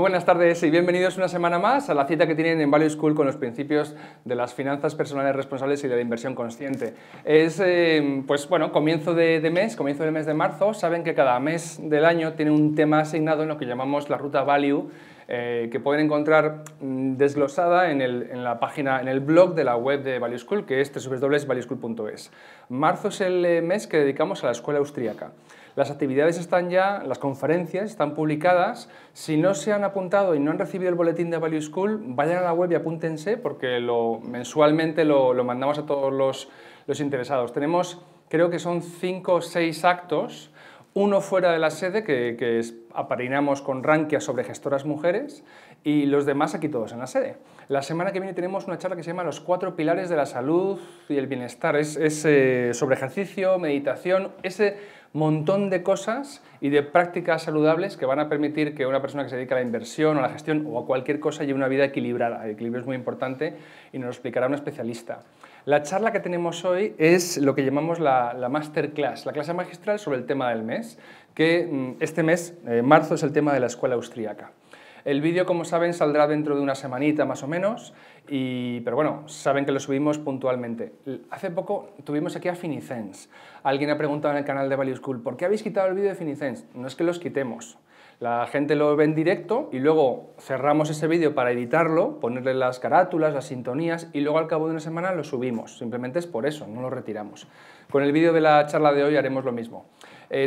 Muy buenas tardes y bienvenidos una semana más a la cita que tienen en Value School con los principios de las finanzas personales responsables y de la inversión consciente. Es, pues bueno, comienzo del mes de marzo. Saben que cada mes del año tiene un tema asignado en lo que llamamos la ruta Value, que pueden encontrar desglosada en el blog de la web de Value School, que es www.valueschool.es. Marzo es el mes que dedicamos a la Escuela Austríaca. Las actividades están ya, las conferencias están publicadas. Si no se han apuntado y no han recibido el boletín de Value School, vayan a la web y apúntense, porque mensualmente lo mandamos a todos los interesados. Tenemos, creo que son 5 o 6 actos. Uno fuera de la sede, que aparinamos con Rankia sobre gestoras mujeres, y los demás aquí todos en la sede. La semana que viene tenemos una charla que se llama Los 4 pilares de la salud y el bienestar. Es sobre ejercicio, meditación, ese montón de cosas y de prácticas saludables que van a permitir que una persona que se dedica a la inversión o a la gestión o a cualquier cosa lleve una vida equilibrada. El equilibrio es muy importante y nos lo explicará un especialista. La charla que tenemos hoy es lo que llamamos la masterclass, la clase magistral sobre el tema del mes, que este mes, marzo, es el tema de la Escuela Austríaca. El vídeo, como saben, saldrá dentro de una semanita más o menos, pero bueno, saben que lo subimos puntualmente. Hace poco tuvimos aquí a Finicens. Alguien ha preguntado en el canal de Value School, ¿por qué habéis quitado el vídeo de Finicens? No es que los quitemos. La gente lo ve en directo y luego cerramos ese vídeo para editarlo, ponerle las carátulas, las sintonías y luego al cabo de una semana lo subimos. Simplemente es por eso, no lo retiramos. Con el vídeo de la charla de hoy haremos lo mismo.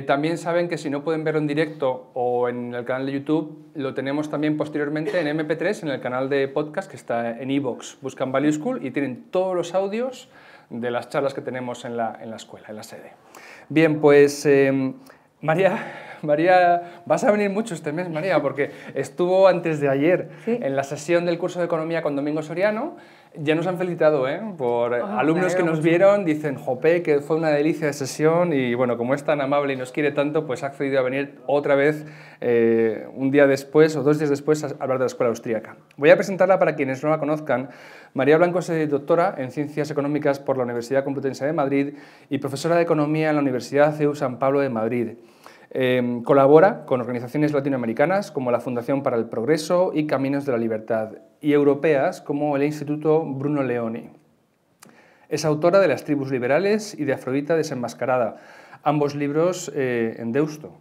También saben que si no pueden verlo en directo o en el canal de YouTube, lo tenemos también posteriormente en MP3, en el canal de podcast que está en iVoox. Buscan Value School y tienen todos los audios de las charlas que tenemos en la escuela, en la sede. Bien, pues María, vas a venir mucho este mes, María, porque estuvo antes de ayer en la sesión del curso de Economía con Domingo Soriano. Ya nos han felicitado, por alumnos que nos vieron, dicen, jope, que fue una delicia de sesión y bueno, como es tan amable y nos quiere tanto, pues ha accedido a venir otra vez un día después o 2 días después a hablar de la Escuela Austríaca. Voy a presentarla para quienes no la conozcan. María Blanco es doctora en Ciencias Económicas por la Universidad Complutense de Madrid y profesora de Economía en la Universidad CEU San Pablo de Madrid. Colabora con organizaciones latinoamericanas como la Fundación para el Progreso y Caminos de la Libertad y europeas como el Instituto Bruno Leoni. Es autora de Las tribus liberales y de Afrodita desenmascarada, ambos libros en Deusto.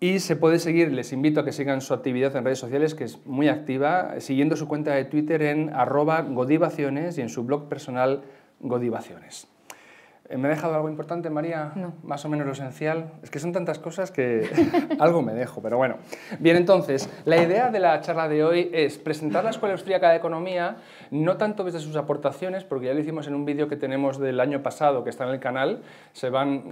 Y se puede seguir, les invito a que sigan su actividad en redes sociales, que es muy activa, siguiendo su cuenta de Twitter en @Godivaciones y en su blog personal Godivaciones. ¿Me he dejado algo importante, María? No. Más o menos lo esencial. Es que son tantas cosas que algo me dejo, pero bueno. Bien, entonces, la idea de la charla de hoy es presentar la Escuela Austríaca de Economía, no tanto desde sus aportaciones, porque ya lo hicimos en un vídeo que tenemos del año pasado, que está en el canal,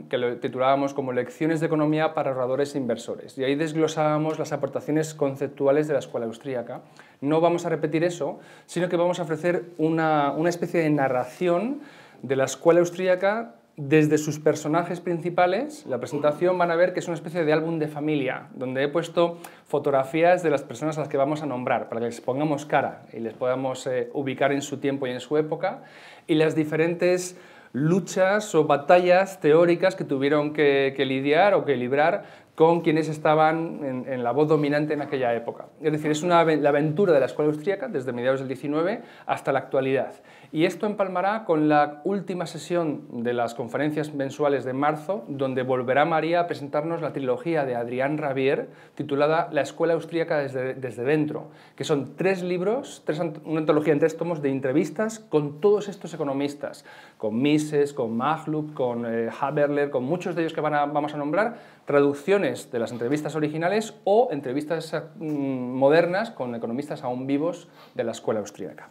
que lo titulábamos como Lecciones de Economía para ahorradores e inversores. Y ahí desglosábamos las aportaciones conceptuales de la Escuela Austríaca. No vamos a repetir eso, sino que vamos a ofrecer una especie de narración de la Escuela Austríaca desde sus personajes principales. La presentación van a ver que es una especie de álbum de familia, donde he puesto fotografías de las personas a las que vamos a nombrar, para que les pongamos cara y les podamos ubicar en su tiempo y en su época, y las diferentes luchas o batallas teóricas que tuvieron que lidiar o que librar con quienes estaban en la voz dominante en aquella época. Es decir, es la aventura de la Escuela Austríaca desde mediados del 19 hasta la actualidad. Y esto empalmará con la última sesión de las conferencias mensuales de marzo, donde volverá María a presentarnos la trilogía de Adrián Rabier, titulada La Escuela Austríaca desde dentro, que son 3 libros, una antología en 3 tomos de entrevistas con todos estos economistas, con Mises, con Maglub, con Haberler, con muchos de ellos que vamos a nombrar, traducciones de las entrevistas originales o entrevistas modernas con economistas aún vivos de la Escuela Austríaca.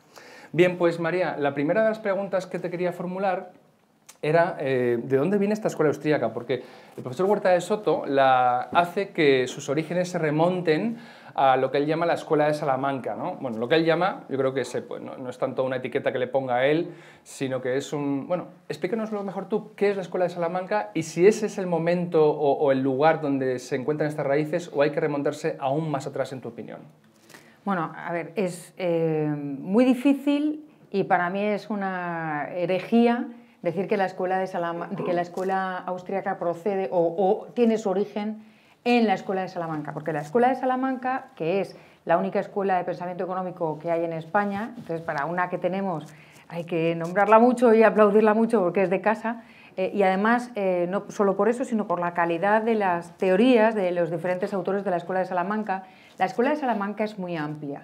Bien, pues María, la primera de las preguntas que te quería formular era ¿de dónde viene esta Escuela Austríaca? Porque el profesor Huerta de Soto hace que sus orígenes se remonten a lo que él llama la Escuela de Salamanca, ¿no? Bueno, lo que él llama, yo creo que no es tanto una etiqueta que le ponga a él, sino que es Bueno, explícanoslo mejor tú, ¿qué es la Escuela de Salamanca? Y si ese es el momento o el lugar donde se encuentran estas raíces, o hay que remontarse aún más atrás, en tu opinión. Bueno, a ver, es muy difícil y para mí es una herejía decir que la Escuela Austríaca procede o tiene su origen en la Escuela de Salamanca, porque la Escuela de Salamanca, que es la única escuela de pensamiento económico que hay en España, entonces para una que tenemos hay que nombrarla mucho y aplaudirla mucho porque es de casa, y además no solo por eso, sino por la calidad de las teorías de los diferentes autores de la Escuela de Salamanca. La Escuela de Salamanca es muy amplia.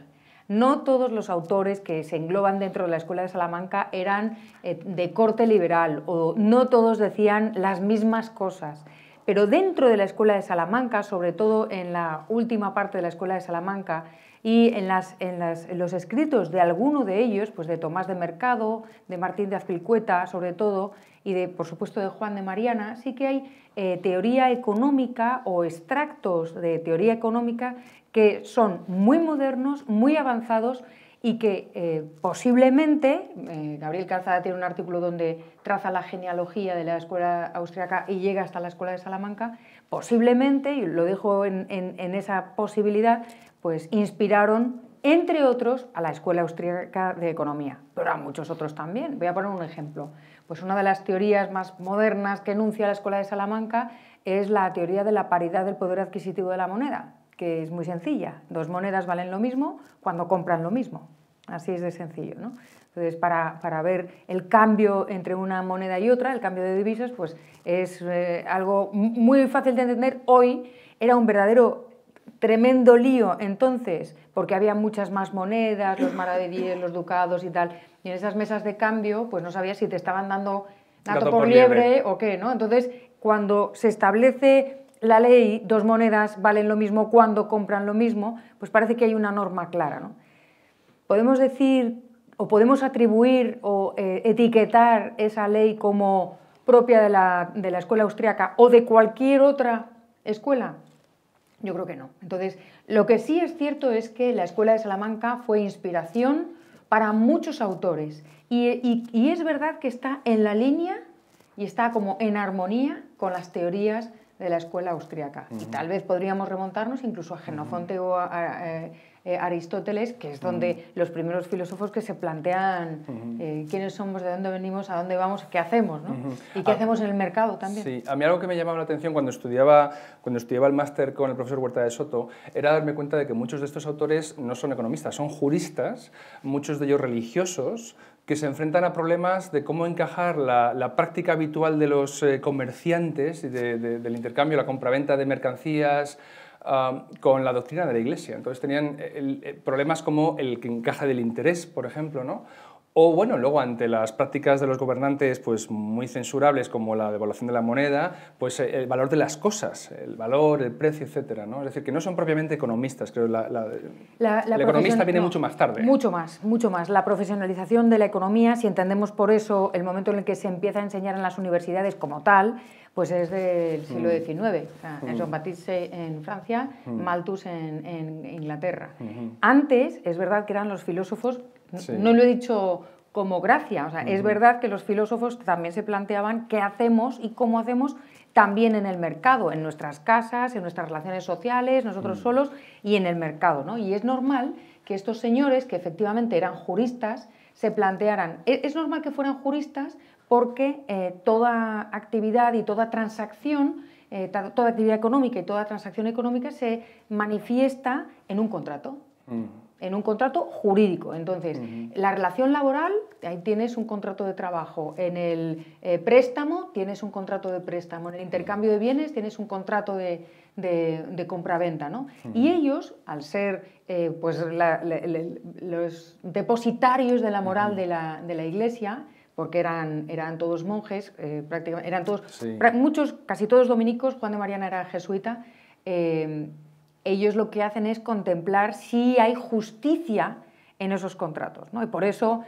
No todos los autores que se engloban dentro de la Escuela de Salamanca eran de corte liberal, o no todos decían las mismas cosas. Pero dentro de la Escuela de Salamanca, sobre todo en la última parte de la Escuela de Salamanca y en los escritos de alguno de ellos, pues de Tomás de Mercado, de Martín de Azpilcueta sobre todo, y de, por supuesto, de Juan de Mariana, sí que hay teoría económica o extractos de teoría económica que son muy modernos, muy avanzados y que posiblemente, Gabriel Calzada tiene un artículo donde traza la genealogía de la Escuela Austríaca y llega hasta la Escuela de Salamanca, posiblemente, y lo dejo en esa posibilidad, pues inspiraron, entre otros, a la Escuela Austríaca de Economía, pero a muchos otros también. Voy a poner un ejemplo. Pues una de las teorías más modernas que enuncia la Escuela de Salamanca es la teoría de la paridad del poder adquisitivo de la moneda, que es muy sencilla. Dos monedas valen lo mismo cuando compran lo mismo. Así es de sencillo, ¿no? Entonces, para ver el cambio entre una moneda y otra, el cambio de divisas, pues es algo muy fácil de entender hoy. Era un verdadero tremendo lío entonces, porque había muchas más monedas, los maravedíes, los ducados y tal, y en esas mesas de cambio, pues no sabías si te estaban dando gato por liebre o qué, ¿no? Entonces, cuando se establece la ley, dos monedas valen lo mismo cuando compran lo mismo, pues parece que hay una norma clara, ¿no? Podemos decir, o podemos atribuir o etiquetar esa ley como propia de la Escuela Austríaca o de cualquier otra escuela. Yo creo que no. Entonces, lo que sí es cierto es que la Escuela de Salamanca fue inspiración para muchos autores y es verdad que está en la línea y está como en armonía con las teorías de la Escuela Austríaca. Y tal vez podríamos remontarnos incluso a Jenofonte o a Aristóteles, que es donde los primeros filósofos que se plantean quiénes somos, de dónde venimos, a dónde vamos, qué hacemos, ¿no? Y qué hacemos en el mercado también. Sí, a mí algo que me llamaba la atención cuando estudiaba el máster con el profesor Huerta de Soto era darme cuenta de que muchos de estos autores no son economistas, son juristas, muchos de ellos religiosos, que se enfrentan a problemas de cómo encajar la práctica habitual de los comerciantes y del intercambio, la compraventa de mercancías, con la doctrina de la Iglesia. Entonces tenían problemas como el que encaja del interés, por ejemplo, ¿no? O bueno, luego ante las prácticas de los gobernantes pues muy censurables como la devaluación de la moneda, pues el valor de las cosas, el valor, el precio, etcétera, ¿no? Es decir, que no son propiamente economistas, creo. El economista viene mucho más tarde. Mucho más. La profesionalización de la economía, si entendemos por eso el momento en el que se empieza a enseñar en las universidades como tal, pues es del siglo XIX. O sea, Jean-Baptiste Say en Francia, Malthus en Inglaterra. Antes, es verdad que eran los filósofos. Sí. No lo he dicho como gracia, o sea, es verdad que los filósofos también se planteaban qué hacemos y cómo hacemos también en el mercado, en nuestras casas, en nuestras relaciones sociales, nosotros solos y en el mercado, ¿no? Y es normal que estos señores, que efectivamente eran juristas, se plantearan, es normal que fueran juristas porque toda actividad y toda transacción, toda actividad económica y toda transacción económica se manifiesta en un contrato. En un contrato jurídico. Entonces, la relación laboral, ahí tienes un contrato de trabajo. En el préstamo, tienes un contrato de préstamo. En el intercambio de bienes, tienes un contrato de compraventa, ¿no? Y ellos, al ser pues los depositarios de la moral de la Iglesia, porque eran todos monjes, prácticamente, eran todos, muchos, casi todos dominicos, Juan de Mariana era jesuita, ellos lo que hacen es contemplar si hay justicia en esos contratos, ¿no? Y por eso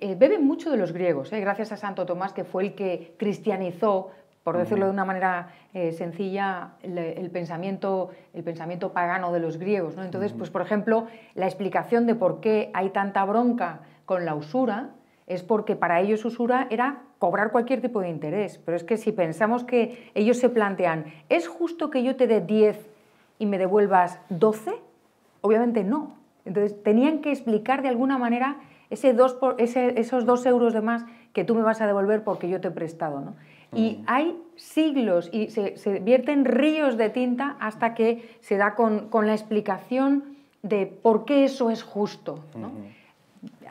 beben mucho de los griegos, gracias a Santo Tomás, que fue el que cristianizó, por decirlo de una manera sencilla, el pensamiento pagano de los griegos, ¿no? Entonces, pues, por ejemplo, la explicación de por qué hay tanta bronca con la usura es porque para ellos usura era cobrar cualquier tipo de interés. Pero es que si pensamos que ellos se plantean, ¿es justo que yo te dé 10 y me devuelvas 12, obviamente no. Entonces tenían que explicar de alguna manera esos 2 euros de más que tú me vas a devolver porque yo te he prestado, ¿no? Y hay siglos y se vierten ríos de tinta hasta que se da con la explicación de por qué eso es justo, ¿no?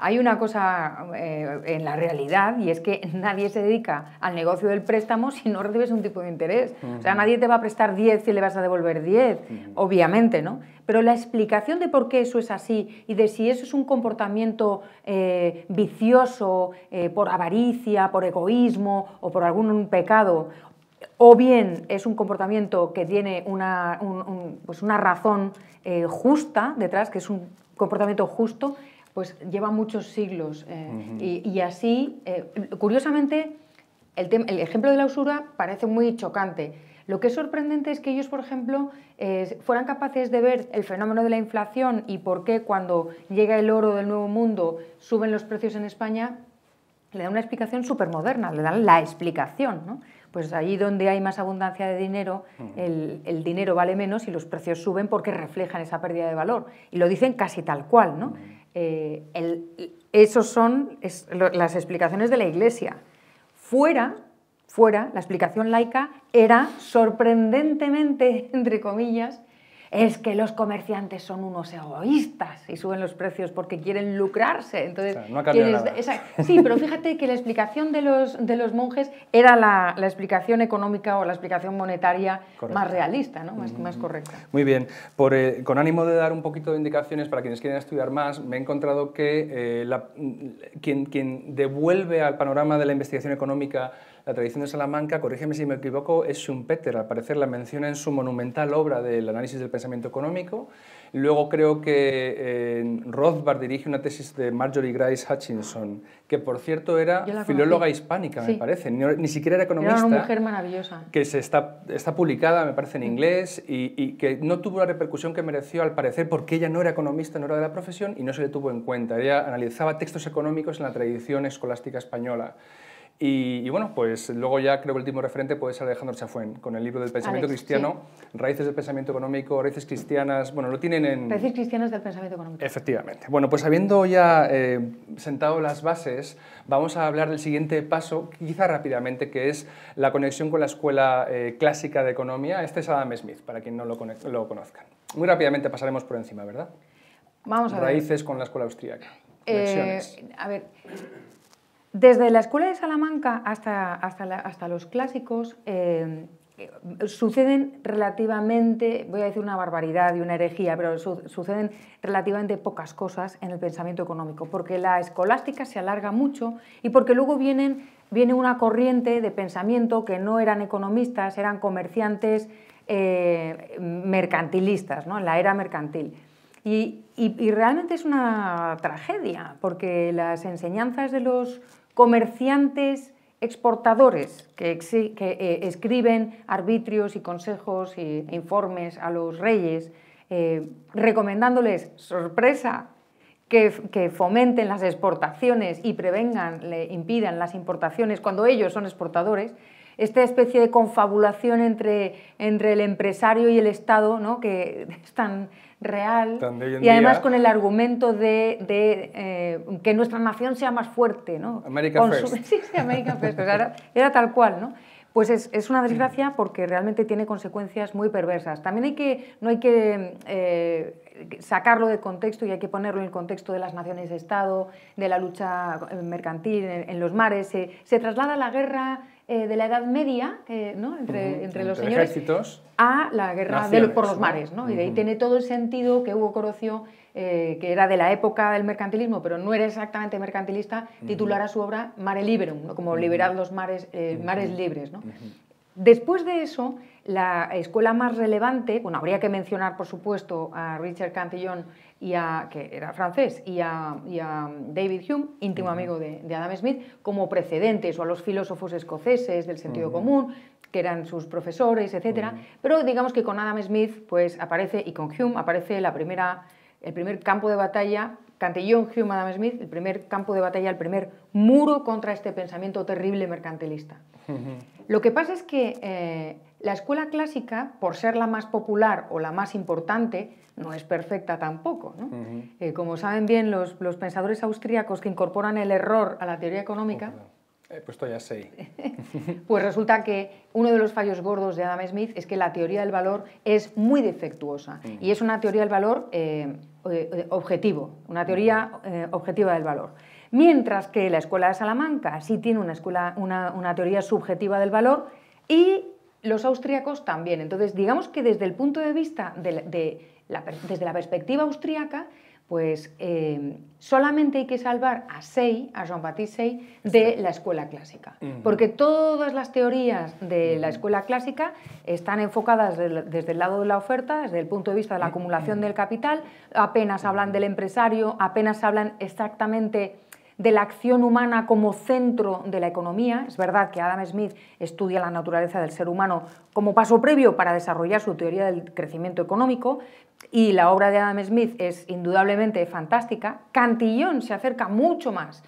Hay una cosa en la realidad, y es que nadie se dedica al negocio del préstamo si no recibes un tipo de interés. O sea, nadie te va a prestar 10 si le vas a devolver 10, obviamente, ¿no? Pero la explicación de por qué eso es así y de si eso es un comportamiento vicioso por avaricia, por egoísmo o por algún pecado, o bien es un comportamiento que tiene una razón justa detrás, que es un comportamiento justo, pues lleva muchos siglos. Y así, curiosamente, el ejemplo de la usura parece muy chocante. Lo que es sorprendente es que ellos, por ejemplo, fueran capaces de ver el fenómeno de la inflación y por qué cuando llega el oro del Nuevo Mundo suben los precios en España, le dan una explicación supermoderna, le dan la explicación, ¿no? Pues allí donde hay más abundancia de dinero, el dinero vale menos y los precios suben porque reflejan esa pérdida de valor. Y lo dicen casi tal cual, ¿no? Esos son las explicaciones de la Iglesia. Fuera, la explicación laica era sorprendentemente, entre comillas, es que los comerciantes son unos egoístas y suben los precios porque quieren lucrarse. Entonces, o sea, no ha cambiado nada. Sí, pero fíjate que la explicación de los monjes era la explicación económica o la explicación monetaria más realista, ¿no? Más correcta. Muy bien. Con ánimo de dar un poquito de indicaciones para quienes quieren estudiar más, me he encontrado que quien devuelve al panorama de la investigación económica la tradición de Salamanca, corrígeme si me equivoco, es Schumpeter. Al parecer la menciona en su monumental obra del análisis del pensamiento económico. Luego creo que Rothbard dirige una tesis de Marjorie Grice Hutchinson, que por cierto era filóloga hispánica, me parece, ni siquiera era economista. Era una mujer maravillosa. Que está publicada, me parece, en inglés, y que no tuvo la repercusión que mereció, al parecer, porque ella no era economista, no era de la profesión, y no se le tuvo en cuenta. Ella analizaba textos económicos en la tradición escolástica española. Y bueno, pues luego ya creo que el último referente puede ser Alejandro Chafuén, con el libro del pensamiento cristiano, Raíces del pensamiento económico, Raíces cristianas, bueno, lo tienen en... Raíces cristianas del pensamiento económico. Efectivamente. Bueno, pues habiendo ya sentado las bases, vamos a hablar del siguiente paso, quizá rápidamente, que es la conexión con la escuela clásica de economía. Este es Adam Smith, para quien no lo conozcan. Muy rápidamente pasaremos por encima, ¿verdad? Vamos a ver. Raíces con la escuela austríaca. A ver... Desde la Escuela de Salamanca hasta los clásicos suceden relativamente, voy a decir una barbaridad y una herejía, pero suceden relativamente pocas cosas en el pensamiento económico, porque la escolástica se alarga mucho y porque luego viene una corriente de pensamiento que no eran economistas, eran comerciantes mercantilistas, ¿no? En la era mercantil. Y realmente es una tragedia, porque las enseñanzas de los comerciantes exportadores que escriben arbitrios y consejos e informes a los reyes, recomendándoles, sorpresa, que fomenten las exportaciones y prevengan, impidan las importaciones cuando ellos son exportadores, esta especie de confabulación entre el empresario y el Estado, ¿no? Que es tan... real, y además con el argumento de que nuestra nación sea más fuerte, ¿no? America First. Sí, America First, o sea, era tal cual, ¿no? Pues es una desgracia porque realmente tiene consecuencias muy perversas. También no hay que sacarlo de contexto y hay que ponerlo en el contexto de las naciones de Estado, de la lucha mercantil en los mares. Se traslada la guerra de la Edad Media, ¿no? entre los señores, ejércitos, a la guerra por los mares, ¿no? Y de ahí tiene todo el sentido que Hugo Corocio, que era de la época del mercantilismo, pero no era exactamente mercantilista, titulara su obra Mare Liberum, ¿no? Como liberar los mares, mares libres, ¿no? Después de eso, la escuela más relevante, bueno, habría que mencionar, por supuesto, a Richard Cantillon, que era francés, y a David Hume, íntimo amigo de Adam Smith, como precedentes, o a los filósofos escoceses del sentido común, que eran sus profesores, etc. Pero digamos que con Adam Smith pues, aparece, y con Hume aparece el primer campo de batalla, Cantillon, Hume, Adam Smith, el primer campo de batalla, el primer muro contra este pensamiento terrible mercantilista. Lo que pasa es que la escuela clásica, por ser la más popular o la más importante, no es perfecta tampoco, ¿no? Como saben bien los pensadores austríacos que incorporan el error a la teoría económica, He puesto ya 6. Pues resulta que uno de los fallos gordos de Adam Smith es que la teoría del valor es muy defectuosa. Y es una teoría del valor objetivo, una teoría objetiva del valor. Mientras que la Escuela de Salamanca sí tiene una teoría subjetiva del valor, y los austríacos también. Entonces, digamos que desde el punto de vista, desde la perspectiva austríaca, pues solamente hay que salvar a Say, a Jean-Baptiste Say, de la escuela clásica. Porque todas las teorías de la escuela clásica están enfocadas desde el lado de la oferta, desde el punto de vista de la acumulación del capital, apenas hablan del empresario, apenas hablan exactamente de la acción humana como centro de la economía. Es verdad que Adam Smith estudia la naturaleza del ser humano como paso previo para desarrollar su teoría del crecimiento económico, y la obra de Adam Smith es indudablemente fantástica. Cantillon se acerca mucho más,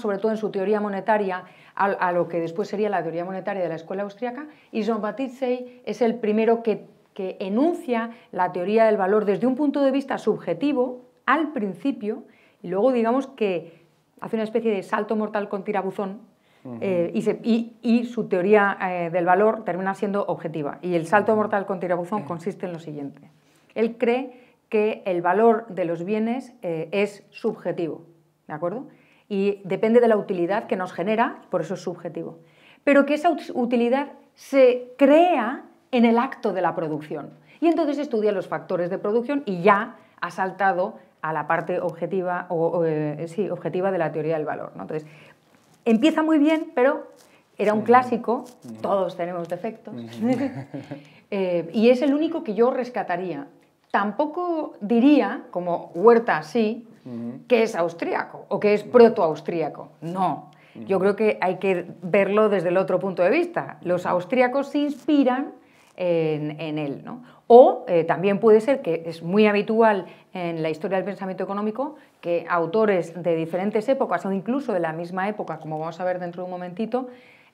sobre todo en su teoría monetaria, a lo que después sería la teoría monetaria de la escuela austríaca, y Jean-Baptiste Say es el primero que enuncia la teoría del valor desde un punto de vista subjetivo al principio, y luego digamos que hace una especie de salto mortal con tirabuzón. Y su teoría del valor termina siendo objetiva. Y el salto mortal con tirabuzón consiste en lo siguiente. Él cree que el valor de los bienes es subjetivo, ¿de acuerdo? Y depende de la utilidad que nos genera, por eso es subjetivo. Pero que esa utilidad se crea en el acto de la producción. Y entonces estudia los factores de producción y ya ha saltado a la parte objetiva, objetiva de la teoría del valor, ¿no? Entonces, empieza muy bien, pero era un clásico, todos tenemos defectos, y es el único que yo rescataría. Tampoco diría, como Huerta sí, que es austríaco o que es protoaustríaco, no. Yo creo que hay que verlo desde el otro punto de vista. Los austríacos se inspiran en él, ¿no? O también puede ser, que es muy habitual en la historia del pensamiento económico, que autores de diferentes épocas o incluso de la misma época, como vamos a ver dentro de un momentito,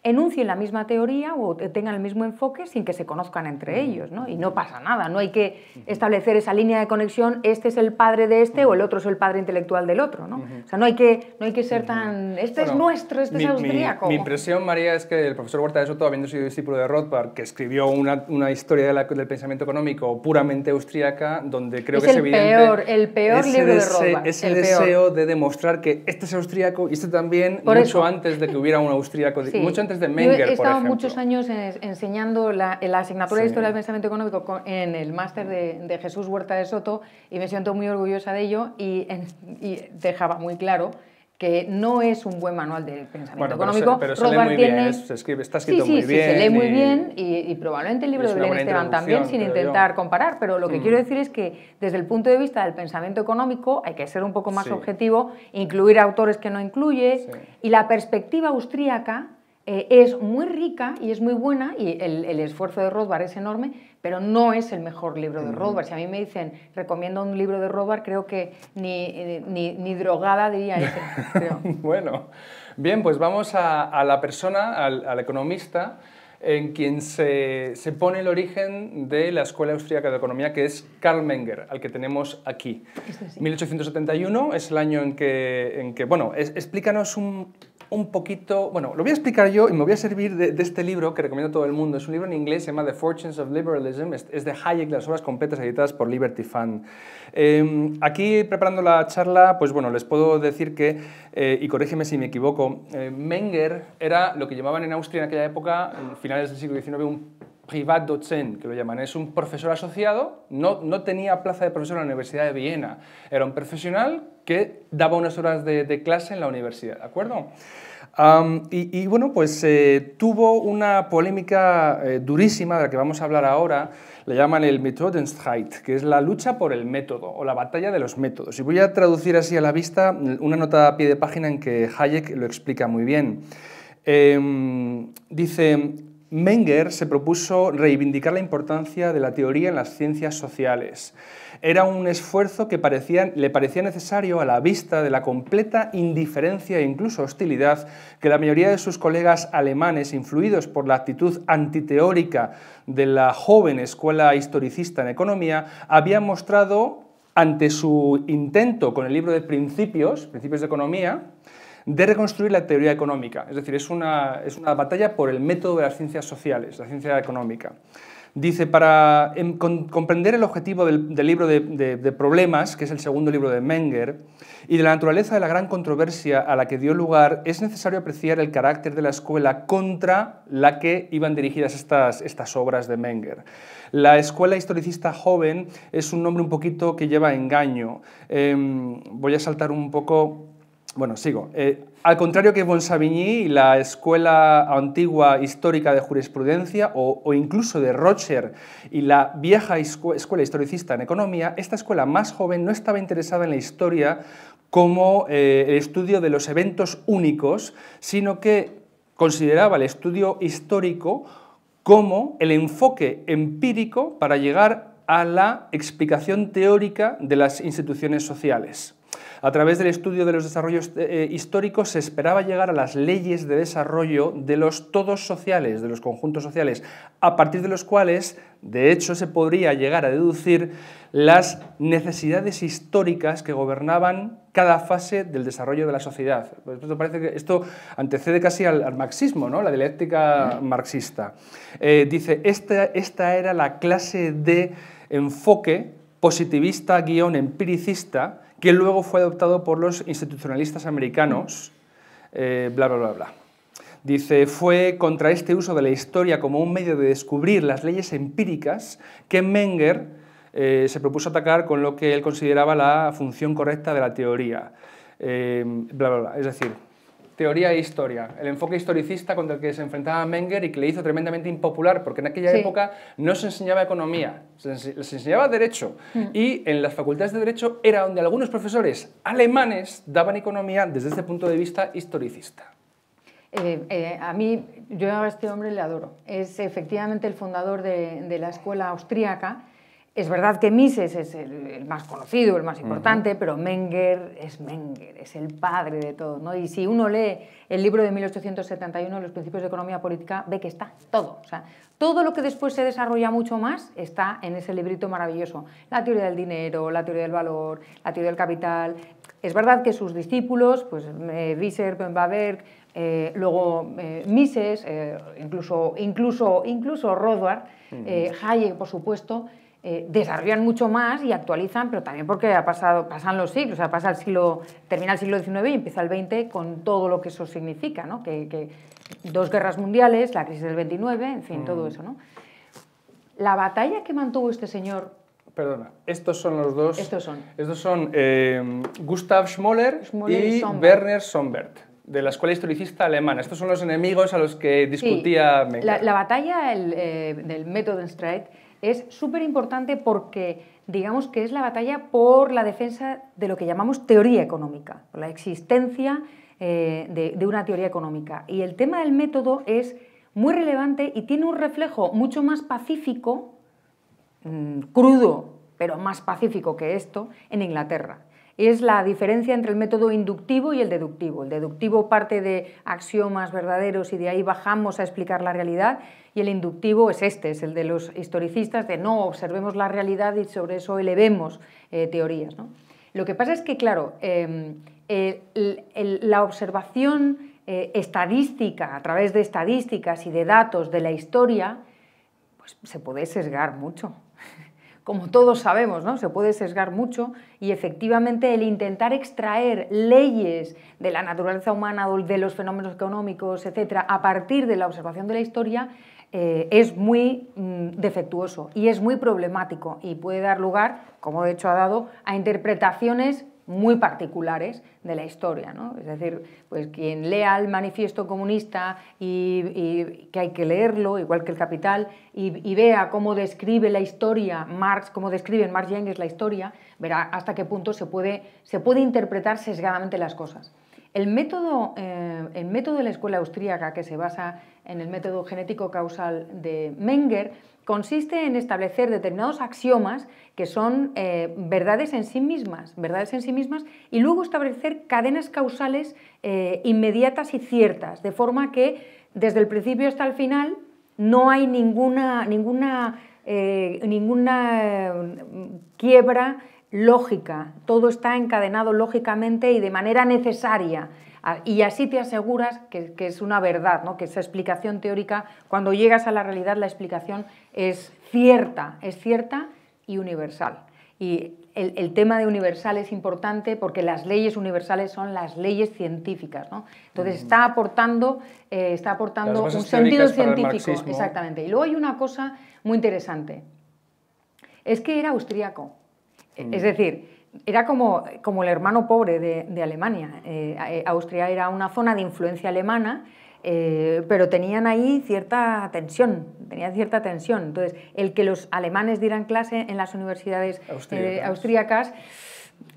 enuncien la misma teoría o tengan el mismo enfoque sin que se conozcan entre ellos, ¿no? Y no pasa nada, no hay que establecer esa línea de conexión, este es el padre de este o el otro es el padre intelectual del otro, ¿no? O sea, no hay que ser tan... Este es nuestro, este es austríaco. Mi impresión, María, es que el profesor Huerta de Soto, habiendo sido discípulo de Rothbard, que escribió una historia del pensamiento económico puramente austríaca, donde creo que es evidente... el peor libro de Rothbard. Ese deseo de demostrar que este es austríaco y este también, mucho antes de que hubiera un austríaco, mucho antes de Menger, por ejemplo. Yo he estado muchos años enseñando la asignatura de Historia del Pensamiento Económico en el máster de Jesús Huerta de Soto, y me siento muy orgullosa de ello, y dejaba muy claro que no es un buen manual del pensamiento económico. Pero se lee muy bien, está escrito muy bien. Sí, se lee muy bien, y probablemente el libro de Belén Esteban también, sin intentar comparar, pero lo que quiero decir es que desde el punto de vista del pensamiento económico hay que ser un poco más objetivo, incluir autores que no incluye, y la perspectiva austríaca es muy rica y es muy buena, y el esfuerzo de Rothbard es enorme, pero no es el mejor libro de Rothbard. Si a mí me dicen, recomiendo un libro de Rothbard, creo que ni drogada diría ese. Creo. Bueno, bien, pues vamos a la persona, al economista, en quien se pone el origen de la Escuela Austríaca de Economía, que es Carl Menger, al que tenemos aquí. 1871 es el año en que bueno, explícanos un poquito, bueno, lo voy a explicar yo y me voy a servir de este libro que recomiendo a todo el mundo. Es un libro en inglés, se llama The Fortunes of Liberalism, es de Hayek, las obras completas editadas por Liberty Fund. Aquí, preparando la charla, pues bueno, les puedo decir que, y corrígeme si me equivoco, Menger era lo que llamaban en Austria en aquella época, en finales del siglo XIX, un privat docent, que lo llaman. Es un profesor asociado, no tenía plaza de profesor en la Universidad de Viena, era un profesional que daba unas horas de clase en la universidad, ¿de acuerdo? Y bueno, pues tuvo una polémica durísima, de la que vamos a hablar ahora. Le llaman el Methodenstreit, que es la lucha por el método o la batalla de los métodos. Y voy a traducir así a la vista una nota a pie de página en que Hayek lo explica muy bien. Dice... Menger se propuso reivindicar la importancia de la teoría en las ciencias sociales. Era un esfuerzo que le parecía necesario a la vista de la completa indiferencia e incluso hostilidad que la mayoría de sus colegas alemanes, influidos por la actitud antiteórica de la joven escuela historicista en economía, habían mostrado ante su intento con el libro de Principios de economía, de reconstruir la teoría económica. Es decir, es una batalla por el método de las ciencias sociales, la ciencia económica. Dice, para comprender el objetivo del libro de Problemas, que es el segundo libro de Menger, y de la naturaleza de la gran controversia a la que dio lugar, es necesario apreciar el carácter de la escuela contra la que iban dirigidas estas obras de Menger. La escuela historicista joven es un nombre un poquito que lleva engaño. Voy a saltar un poco... Bueno, sigo. Al contrario que von Savigny, la escuela antigua histórica de jurisprudencia o incluso de Rocher y la vieja escuela historicista en economía, esta escuela más joven no estaba interesada en la historia como el estudio de los eventos únicos, sino que consideraba el estudio histórico como el enfoque empírico para llegar a la explicación teórica de las instituciones sociales. A través del estudio de los desarrollos históricos se esperaba llegar a las leyes de desarrollo de los todos sociales, de los conjuntos sociales, a partir de los cuales, de hecho, se podría llegar a deducir las necesidades históricas que gobernaban cada fase del desarrollo de la sociedad. Esto parece que esto antecede casi al marxismo, ¿no? La dialéctica marxista. Dice, esta era la clase de enfoque positivista guión empiricista que luego fue adoptado por los institucionalistas americanos, bla, bla, bla, bla. Dice, fue contra este uso de la historia como un medio de descubrir las leyes empíricas que Menger se propuso atacar con lo que él consideraba la función correcta de la teoría, bla, bla, bla. Es decir, teoría e historia, el enfoque historicista contra el que se enfrentaba Menger y que le hizo tremendamente impopular, porque en aquella época no se enseñaba economía, se enseñaba derecho, y en las facultades de derecho era donde algunos profesores alemanes daban economía desde este punto de vista historicista. A mí, yo a este hombre le adoro, es efectivamente el fundador de la escuela austríaca. Es verdad que Mises es el más conocido, el más importante, pero Menger, es el padre de todo, ¿no? Y si uno lee el libro de 1871, Los Principios de Economía Política, ve que está todo. O sea, todo lo que después se desarrolla mucho más está en ese librito maravilloso. La teoría del dinero, la teoría del valor, la teoría del capital. Es verdad que sus discípulos, pues Wieser, Baberg, luego Mises, incluso Rothbard, Hayek, por supuesto... desarrollan mucho más y actualizan, pero también porque pasan los siglos, o sea, termina el siglo XIX y empieza el XX con todo lo que eso significa, ¿no? Que dos guerras mundiales, la crisis del 29, en fin, todo eso, ¿no? La batalla que mantuvo este señor... Perdona, estos son los dos... Estos son Gustav Schmoller y Sonberg. Werner Sonberg, de la escuela historicista alemana. Estos son los enemigos a los que discutía Menger. La batalla del Methodenstreit es súper importante porque, digamos que es la batalla por la defensa de lo que llamamos teoría económica, por la existencia de una teoría económica. Y el tema del método es muy relevante y tiene un reflejo mucho más pacífico, crudo, pero más pacífico que esto, en Inglaterra. Es la diferencia entre el método inductivo y el deductivo. El deductivo parte de axiomas verdaderos y de ahí bajamos a explicar la realidad, y el inductivo es este, es el de los historicistas, de no, observemos la realidad y sobre eso elevemos teorías, ¿no? Lo que pasa es que, claro, la observación estadística, a través de estadísticas y de datos de la historia, pues se puede sesgar mucho. Como todos sabemos, ¿no? Se puede sesgar mucho y efectivamente el intentar extraer leyes de la naturaleza humana, de los fenómenos económicos, etcétera, a partir de la observación de la historia es muy defectuoso y es muy problemático y puede dar lugar, como de hecho ha dado, a interpretaciones muy particulares de la historia, ¿no? Es decir, pues quien lea el Manifiesto Comunista y que hay que leerlo, igual que el Capital, y vea cómo describe la historia Marx, cómo describen Marx y Engels la historia, verá hasta qué punto se puede interpretar sesgadamente las cosas. El método de la escuela austríaca, que se basa en el método genético causal de Menger, consiste en establecer determinados axiomas que son verdades en sí mismas, y luego establecer cadenas causales inmediatas y ciertas, de forma que desde el principio hasta el final no hay ninguna quiebra lógica, todo está encadenado lógicamente y de manera necesaria, y así te aseguras que es una verdad, ¿no? Que esa explicación teórica, cuando llegas a la realidad, la explicación es cierta y universal. Y el tema de universal es importante porque las leyes universales son las leyes científicas, ¿no? Entonces está aportando un sentido científico. Exactamente. Y luego hay una cosa muy interesante, es que era austríaco, es decir, era como el hermano pobre de Alemania. Austria era una zona de influencia alemana, pero tenían ahí cierta tensión, Entonces, el que los alemanes dieran clase en las universidades austríacas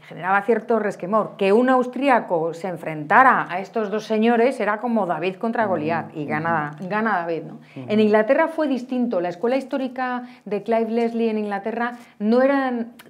generaba cierto resquemor. Que un austríaco se enfrentara a estos dos señores era como David contra Goliat, y gana David, ¿no? En Inglaterra fue distinto. La escuela histórica de Clive Leslie en Inglaterra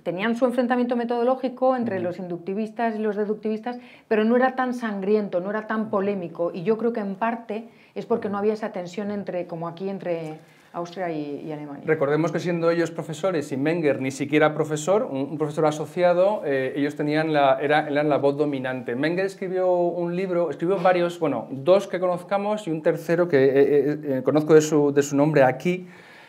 tenían su enfrentamiento metodológico entre los inductivistas y los deductivistas, pero no era tan sangriento, no era tan polémico, y yo creo que en parte es porque no había esa tensión como aquí entre Austria y Alemania. Recordemos que siendo ellos profesores y Menger ni siquiera profesor, un profesor asociado, ellos eran la voz dominante. Menger escribió un libro, escribió varios, bueno, dos que conozcamos y un tercero que conozco de su nombre aquí,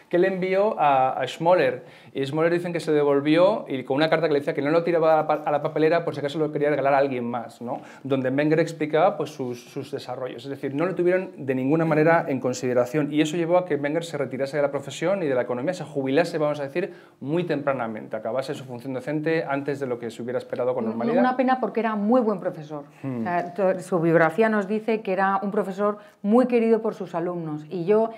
que le envió a Schmoller, y Schmoller dicen que se devolvió y con una carta que le decía que no lo tiraba a la papelera por si acaso lo quería regalar a alguien más, ¿no? Donde Menger explicaba pues, sus desarrollos, es decir, no lo tuvieron de ninguna manera en consideración, y eso llevó a que Menger se retirase de la profesión y de la economía, se jubilase, vamos a decir, muy tempranamente, acabase su función docente antes de lo que se hubiera esperado con normalidad. Una pena porque era muy buen profesor, o sea, su biografía nos dice que era un profesor muy querido por sus alumnos, y yo,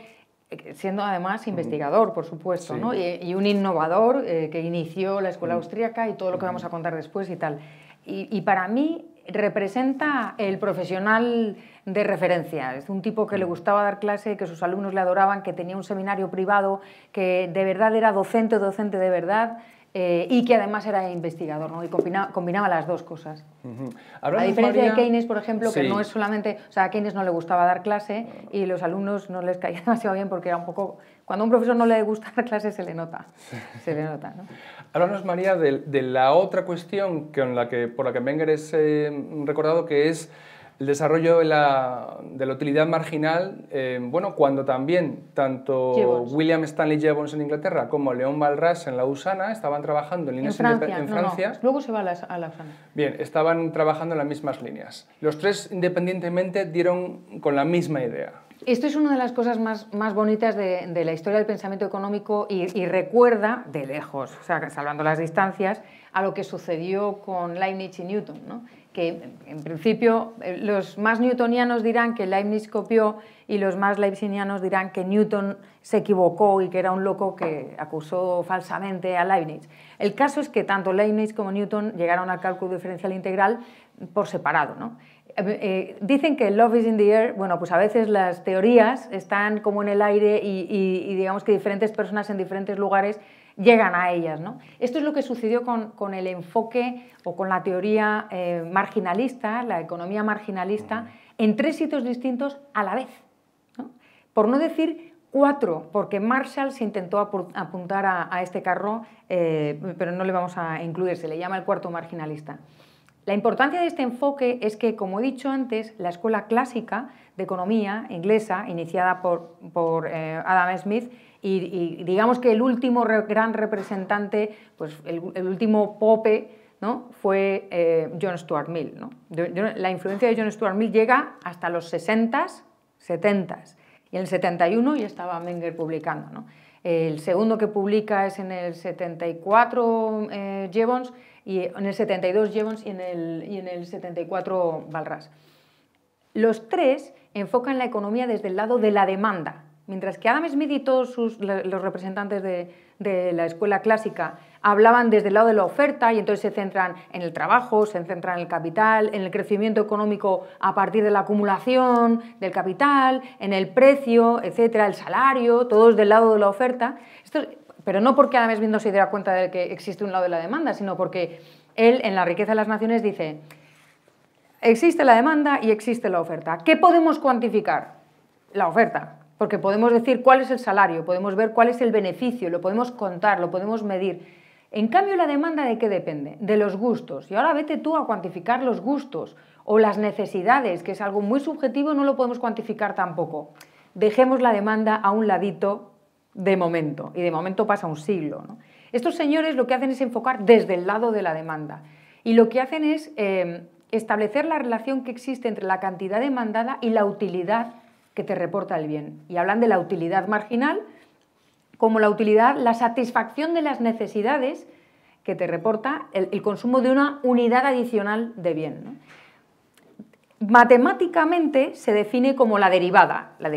siendo además investigador, por supuesto, sí, ¿no? y un innovador que inició la escuela austríaca y todo lo que vamos a contar después y tal. Y para mí representa el profesional de referencia, es un tipo que le gustaba dar clase, que sus alumnos le adoraban, que tenía un seminario privado, que de verdad era docente de verdad, y que además era investigador, ¿no? Y combinaba las dos cosas. A diferencia de Keynes, por ejemplo, que no es solamente... O sea, a Keynes no le gustaba dar clase y los alumnos no les caía demasiado bien porque era un poco... Cuando a un profesor no le gusta dar clase se le nota, ¿no? Háblanos, María, de la otra cuestión por la que Menger es recordado, que es el desarrollo de la utilidad marginal, bueno, cuando también tanto Jevons, William Stanley Jevons en Inglaterra como León Malraux en la USANA estaban trabajando en líneas en Francia. No. Luego se va a la USANA. Bien, estaban trabajando en las mismas líneas. Los tres independientemente dieron con la misma idea. Esto es una de las cosas más bonitas de la historia del pensamiento económico, y recuerda de lejos, o sea, salvando las distancias, a lo que sucedió con Leibniz y Newton, ¿no? Que en principio los más newtonianos dirán que Leibniz copió y los más leibnizianos dirán que Newton se equivocó y que era un loco que acusó falsamente a Leibniz. El caso es que tanto Leibniz como Newton llegaron al cálculo diferencial integral por separado, ¿no? Dicen que love is in the air, bueno, pues a veces las teorías están como en el aire y digamos que diferentes personas en diferentes lugares llegan a ellas, ¿no? Esto es lo que sucedió con el enfoque o con la teoría marginalista, la economía marginalista, en tres sitios distintos a la vez, ¿no? Por no decir cuatro, porque Marshall se intentó apuntar a este carro, pero no le vamos a incluir, se le llama el cuarto marginalista. La importancia de este enfoque es que, como he dicho antes, la escuela clásica de economía inglesa, iniciada por Adam Smith, y digamos que el último gran representante, pues el último pope, ¿no? Fue John Stuart Mill, ¿no? La influencia de John Stuart Mill llega hasta los 60s, 70s, y en el 71 ya estaba Menger publicando, ¿no? El segundo que publica es en el 74 Jevons, y en el 72 Jevons y en el 74 Malraux. Los tres enfocan la economía desde el lado de la demanda. Mientras que Adam Smith y todos los representantes de la escuela clásica hablaban desde el lado de la oferta, y entonces se centran en el trabajo, se centran en el capital, en el crecimiento económico a partir de la acumulación del capital, en el precio, etcétera, el salario, todos del lado de la oferta. Pero no porque Adam Smith no se diera cuenta de que existe un lado de la demanda, sino porque él en La riqueza de las naciones dice: existe la demanda y existe la oferta. ¿Qué podemos cuantificar? La oferta. Porque podemos decir cuál es el salario, podemos ver cuál es el beneficio, lo podemos contar, lo podemos medir. En cambio, la demanda, ¿de qué depende? De los gustos. Y ahora vete tú a cuantificar los gustos o las necesidades, que es algo muy subjetivo, no lo podemos cuantificar tampoco. Dejemos la demanda a un ladito de momento, y de momento pasa un siglo, ¿no? Estos señores lo que hacen es enfocar desde el lado de la demanda, y lo que hacen es establecer la relación que existe entre la cantidad demandada y la utilidad que te reporta el bien. Y hablan de la utilidad marginal como la utilidad, la satisfacción de las necesidades que te reporta el consumo de una unidad adicional de bien, ¿no? Matemáticamente se define como la derivada de la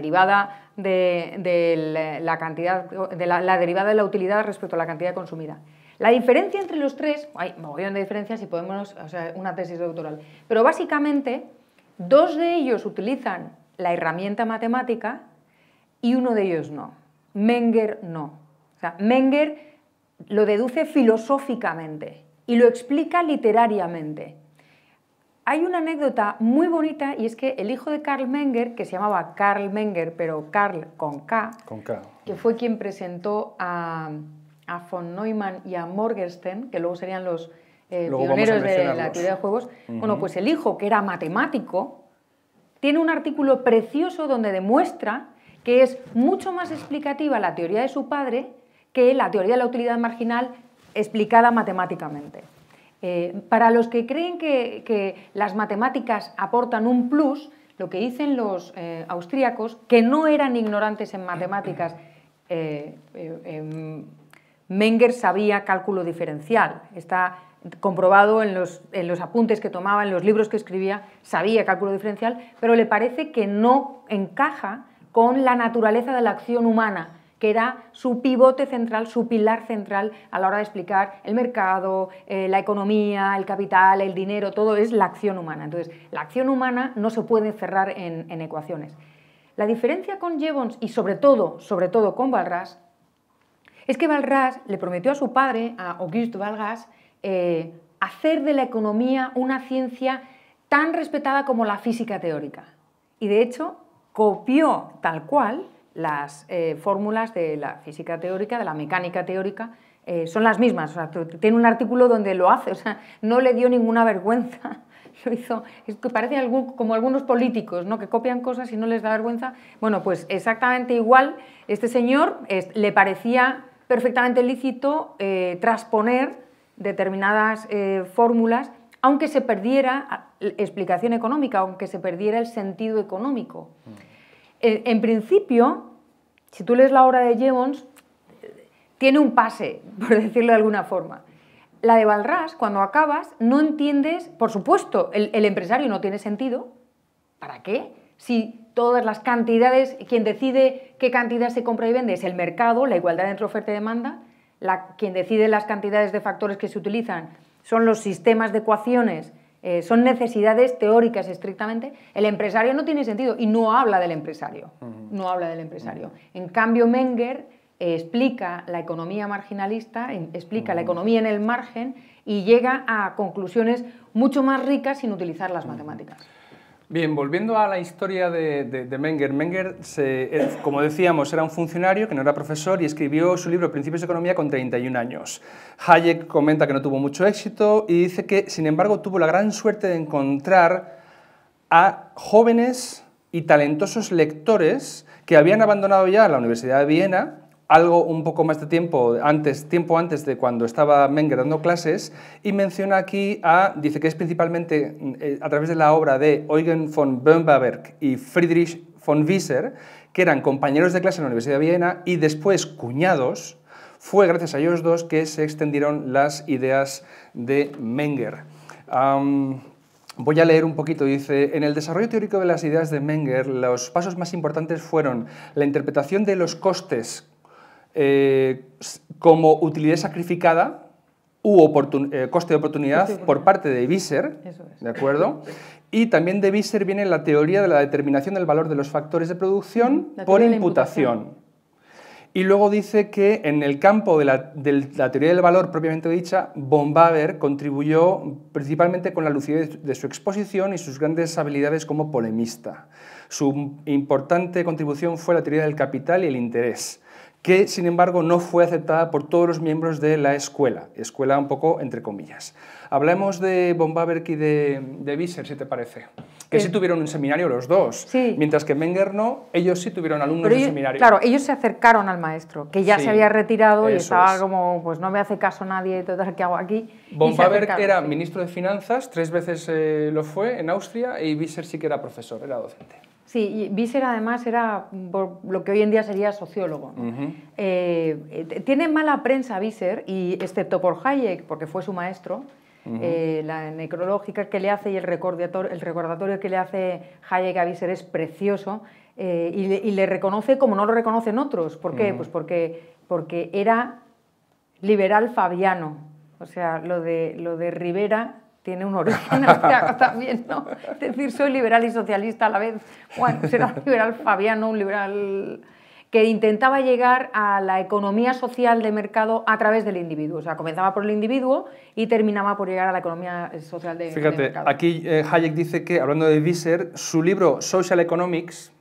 derivada de la utilidad respecto a la cantidad consumida. La diferencia entre los tres, hay mogollón de diferencias y podemos, o sea, una tesis doctoral, pero básicamente dos de ellos utilizan la herramienta matemática y uno de ellos no. Menger no. O sea, Menger lo deduce filosóficamente y lo explica literariamente. Hay una anécdota muy bonita y es que el hijo de Carl Menger, que se llamaba Carl Menger, pero Carl con K, que fue quien presentó a von Neumann y a Morgenstern, que luego serían los pioneros de la teoría de juegos. Bueno, pues el hijo, que era matemático, tiene un artículo precioso donde demuestra que es mucho más explicativa la teoría de su padre que la teoría de la utilidad marginal explicada matemáticamente. Para los que creen que las matemáticas aportan un plus, lo que dicen los austríacos, que no eran ignorantes en matemáticas, Menger sabía cálculo diferencial, está comprobado en los apuntes que tomaba, en los libros que escribía, sabía cálculo diferencial, pero le parece que no encaja con la naturaleza de la acción humana, que era su pivote central, su pilar central a la hora de explicar el mercado, la economía, el capital, el dinero, todo es la acción humana. Entonces, la acción humana no se puede cerrar en ecuaciones. La diferencia con Jevons y sobre todo con Walras, es que Walras le prometió a su padre, a Auguste Walras, hacer de la economía una ciencia tan respetada como la física teórica. Y de hecho, copió tal cual las fórmulas de la física teórica, de la mecánica teórica, son las mismas. O sea, tiene un artículo donde lo hace, o sea, no le dio ninguna vergüenza. Lo hizo, es que parece como algunos políticos, ¿no?, que copian cosas y no les da vergüenza. Bueno, pues exactamente igual, este señor le parecía perfectamente lícito transponer determinadas fórmulas, aunque se perdiera explicación económica, aunque se perdiera el sentido económico. En principio, si tú lees la obra de Jevons, tiene un pase, por decirlo de alguna forma. La de Walras, cuando acabas, no entiendes, por supuesto, el empresario no tiene sentido. ¿Para qué? Si todas las cantidades, quien decide qué cantidad se compra y vende es el mercado, la igualdad entre oferta y demanda, quien decide las cantidades de factores que se utilizan son los sistemas de ecuaciones, son necesidades teóricas estrictamente. El empresario no tiene sentido y no habla del empresario. No habla del empresario. En cambio, Menger explica la economía marginalista, explica la economía en el margen y llega a conclusiones mucho más ricas sin utilizar las matemáticas. Bien, volviendo a la historia de Menger. Menger, como decíamos, era un funcionario que no era profesor y escribió su libro Principios de economía con 31 años. Hayek comenta que no tuvo mucho éxito y dice que, sin embargo, tuvo la gran suerte de encontrar a jóvenes y talentosos lectores que habían abandonado ya la Universidad de Viena, algo un poco más de tiempo antes de cuando estaba Menger dando clases, y menciona aquí dice que es principalmente a través de la obra de Eugen von Böhmbaverk y Friedrich von Wieser, que eran compañeros de clase en la Universidad de Viena y después cuñados. Fue gracias a ellos dos que se extendieron las ideas de Menger. Voy a leer un poquito. Dice: en el desarrollo teórico de las ideas de Menger, los pasos más importantes fueron la interpretación de los costes como utilidad sacrificada u coste de oportunidad por parte de Wieser, ¿de acuerdo? Y también de Wieser viene la teoría de la determinación del valor de los factores de producción por imputación. Y luego dice que en el campo de la teoría del valor propiamente dicha, von Wieser contribuyó principalmente con la lucidez de su exposición y sus grandes habilidades como polemista. Su importante contribución fue la teoría del capital y el interés, que sin embargo no fue aceptada por todos los miembros de la escuela, escuela un poco entre comillas. Hablamos de von Wieser y de Wieser, si te parece, que sí tuvieron un seminario los dos, sí, mientras que Menger no, ellos sí tuvieron alumnos de seminario. Claro, ellos se acercaron al maestro, que ya sí, se había retirado y estaba como, pues no me hace caso nadie, total, ¿qué hago aquí? Von Wieser era ministro de finanzas, 3 veces lo fue en Austria, y Wieser sí que era profesor, era docente. Sí, y Wieser además era lo que hoy en día sería sociólogo, ¿no? Uh-huh. Tiene mala prensa Wieser, y excepto por Hayek, porque fue su maestro, uh-huh, la necrológica que le hace y el recordatorio que le hace Hayek a Wieser es precioso, y le reconoce como no lo reconocen otros. ¿Por qué? Uh-huh. Pues porque era liberal fabiano, o sea, lo de Rivera tiene un origen austriaco también, ¿no? Es decir, soy liberal y socialista a la vez. Bueno, era un liberal fabiano, un liberal que intentaba llegar a la economía social de mercado a través del individuo. O sea, comenzaba por el individuo y terminaba por llegar a la economía social de, mercado. Fíjate, aquí Hayek dice que, hablando de Wieser, su libro Social Economics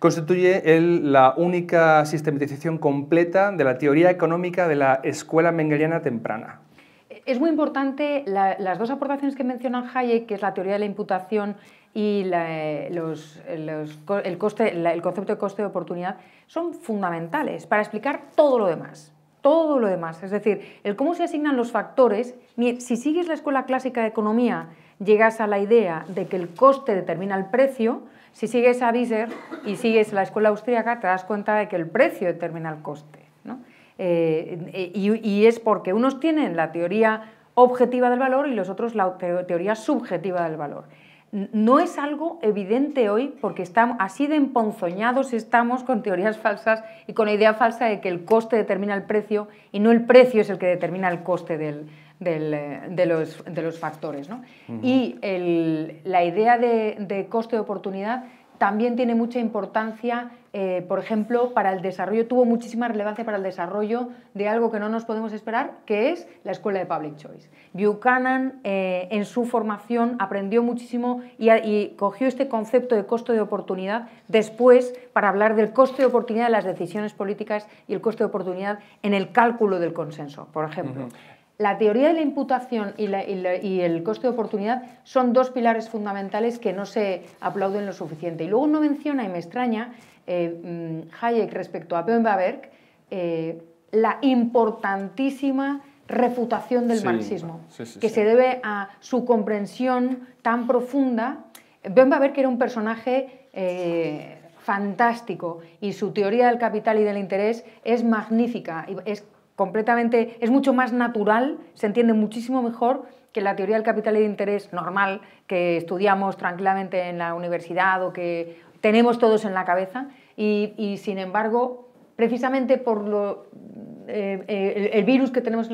constituye la única sistematización completa de la teoría económica de la escuela mengeriana temprana. Es muy importante las dos aportaciones que mencionan Hayek, que es la teoría de la imputación y el concepto de coste de oportunidad, son fundamentales para explicar todo lo demás. Todo lo demás, es decir, el cómo se asignan los factores. Si sigues la escuela clásica de economía, llegas a la idea de que el coste determina el precio. Si sigues a Wieser y sigues la escuela austríaca, te das cuenta de que el precio determina el coste, ¿no? Y es porque unos tienen la teoría objetiva del valor y los otros la teoría subjetiva del valor. No es algo evidente hoy, porque estamos así de emponzoñados estamos con teorías falsas y con la idea falsa de que el coste determina el precio y no el precio es el que determina el coste de los factores, ¿no? Uh-huh. Y la idea de coste de oportunidad también tiene mucha importancia, por ejemplo, para el desarrollo, tuvo muchísima relevancia para el desarrollo de algo que no nos podemos esperar, que es la escuela de public choice. Buchanan, en su formación, aprendió muchísimo y cogió este concepto de coste de oportunidad después para hablar del coste de oportunidad de las decisiones políticas y el coste de oportunidad en el cálculo del consenso, por ejemplo. Uh-huh. La teoría de la imputación y el coste de oportunidad son dos pilares fundamentales que no se aplauden lo suficiente. Y luego no menciona, y me extraña, Hayek respecto a Wieser, la importantísima refutación del marxismo, que se debe a su comprensión tan profunda. Wieser, que era un personaje fantástico, y su teoría del capital y del interés es magnífica, es mucho más natural, se entiende muchísimo mejor que la teoría del capital y de interés normal que estudiamos tranquilamente en la universidad o que tenemos todos en la cabeza, y sin embargo, precisamente por el virus que tenemos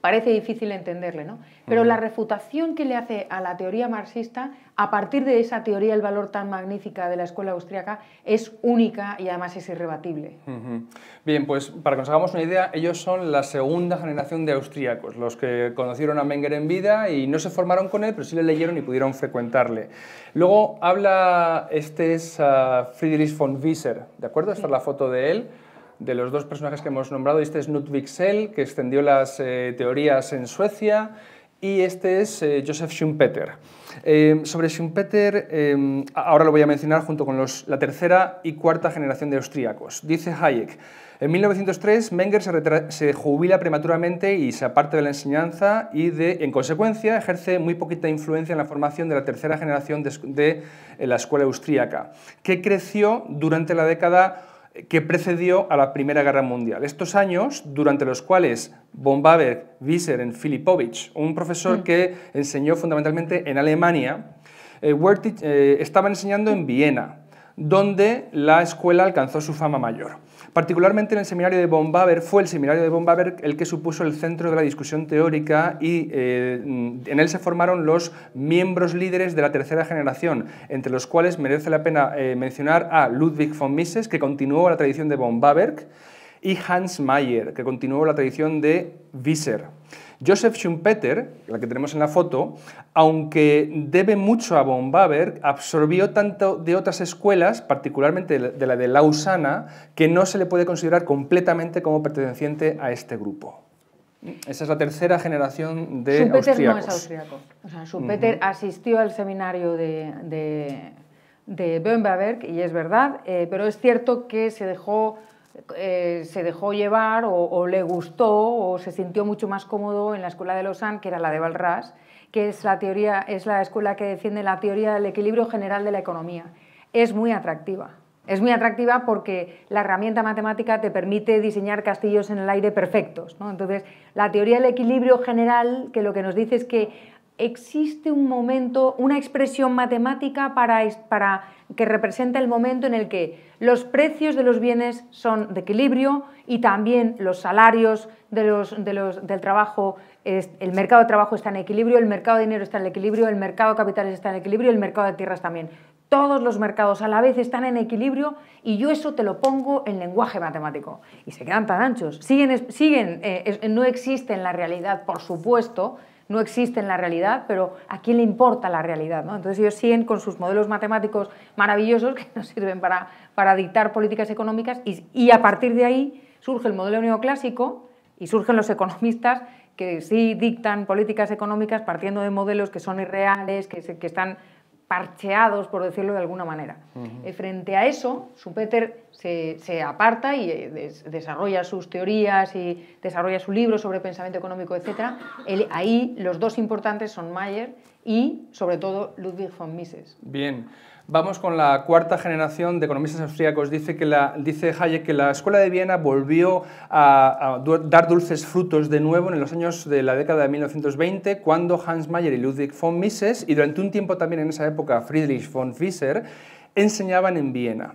parece difícil entenderle, ¿no? Pero la refutación que le hace a la teoría marxista a partir de esa teoría del valor tan magnífica de la escuela austríaca es única y además es irrebatible. Uh-huh. Bien, pues para que nos hagamos una idea, ellos son la segunda generación de austríacos, los que conocieron a Menger en vida y no se formaron con él, pero sí le leyeron y pudieron frecuentarle. Luego habla, este es Friedrich von Wieser, ¿de acuerdo? Esta es la foto de él, de los dos personajes que hemos nombrado. Este es Ludwig Say, que extendió las teorías en Suecia, y este es Joseph Schumpeter. Sobre Schumpeter, ahora lo voy a mencionar junto con la tercera y cuarta generación de austríacos. Dice Hayek, en 1903 Menger se jubila prematuramente y se aparta de la enseñanza y, en consecuencia, ejerce muy poquita influencia en la formación de la tercera generación de la escuela austríaca, que creció durante la década que precedió a la Primera Guerra Mundial. Estos años, durante los cuales von Wieser, Wieser, Filipovich, un profesor que enseñó fundamentalmente en Alemania, estaba enseñando en Viena, donde la escuela alcanzó su fama mayor. Particularmente en el seminario de von Wieser, fue el seminario de von Wieser el que supuso el centro de la discusión teórica, y en él se formaron los miembros líderes de la tercera generación, entre los cuales merece la pena mencionar a Ludwig von Mises, que continuó la tradición de von Wieser, y Hans Mayer, que continuó la tradición de Wieser. Joseph Schumpeter, la que tenemos en la foto, aunque debe mucho a von Wieser, absorbió tanto de otras escuelas, particularmente de la de Lausana, que no se le puede considerar completamente como perteneciente a este grupo. Esa es la tercera generación de austríacos. Schumpeter no es austríaco. O sea, Schumpeter asistió al seminario de von Wieser, y es verdad, pero es cierto que se dejó llevar o le gustó o se sintió mucho más cómodo en la escuela de Lausanne, que era la de Walras, que es la escuela que defiende la teoría del equilibrio general de la economía. Es muy atractiva. Es muy atractiva porque la herramienta matemática te permite diseñar castillos en el aire perfectos, ¿no? Entonces, la teoría del equilibrio general, que lo que nos dice es que existe un momento, una expresión matemática para que representa el momento en el que los precios de los bienes son de equilibrio y también los salarios del trabajo, el mercado de trabajo está en equilibrio, el mercado de dinero está en equilibrio, el mercado de capitales está en equilibrio, el mercado de tierras también. Todos los mercados a la vez están en equilibrio y yo eso te lo pongo en lenguaje matemático. Y se quedan tan anchos. No existe en la realidad, por supuesto, no existe en la realidad, pero ¿a quién le importa la realidad, no? Entonces ellos siguen con sus modelos matemáticos maravillosos que nos sirven para dictar políticas económicas y a partir de ahí surge el modelo neoclásico y surgen los economistas que sí dictan políticas económicas partiendo de modelos que son irreales, que están parcheados, por decirlo de alguna manera. Frente a eso, Schumpeter se aparta y desarrolla sus teorías y desarrolla su libro sobre pensamiento económico, etc. Ahí los dos importantes son Mayer y, sobre todo, Ludwig von Mises. Bien. Vamos con la cuarta generación de economistas austríacos. Dice Hayek que la Escuela de Viena volvió a dar dulces frutos de nuevo en los años de la década de 1920, cuando Hans Mayer y Ludwig von Mises, y durante un tiempo también en esa época Friedrich von Wieser, enseñaban en Viena.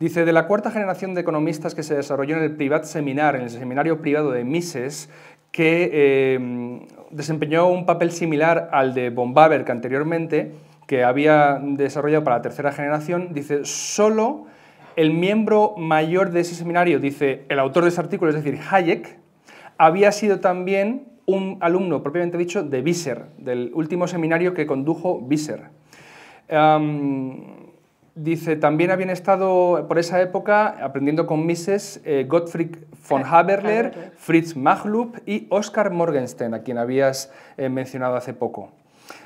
Dice, de la cuarta generación de economistas que se desarrolló en el Privatseminar, en el seminario privado de Mises, que desempeñó un papel similar al de von Wieser que anteriormente, que había desarrollado para la tercera generación, dice, solo el miembro mayor de ese seminario, dice el autor de ese artículo, es decir, Hayek, había sido también un alumno, propiamente dicho, de Wieser, del último seminario que condujo Wieser. Dice, también habían estado por esa época aprendiendo con Mises Gottfried von Haberler, Fritz Maglob y Oscar Morgenstern, a quien habías mencionado hace poco.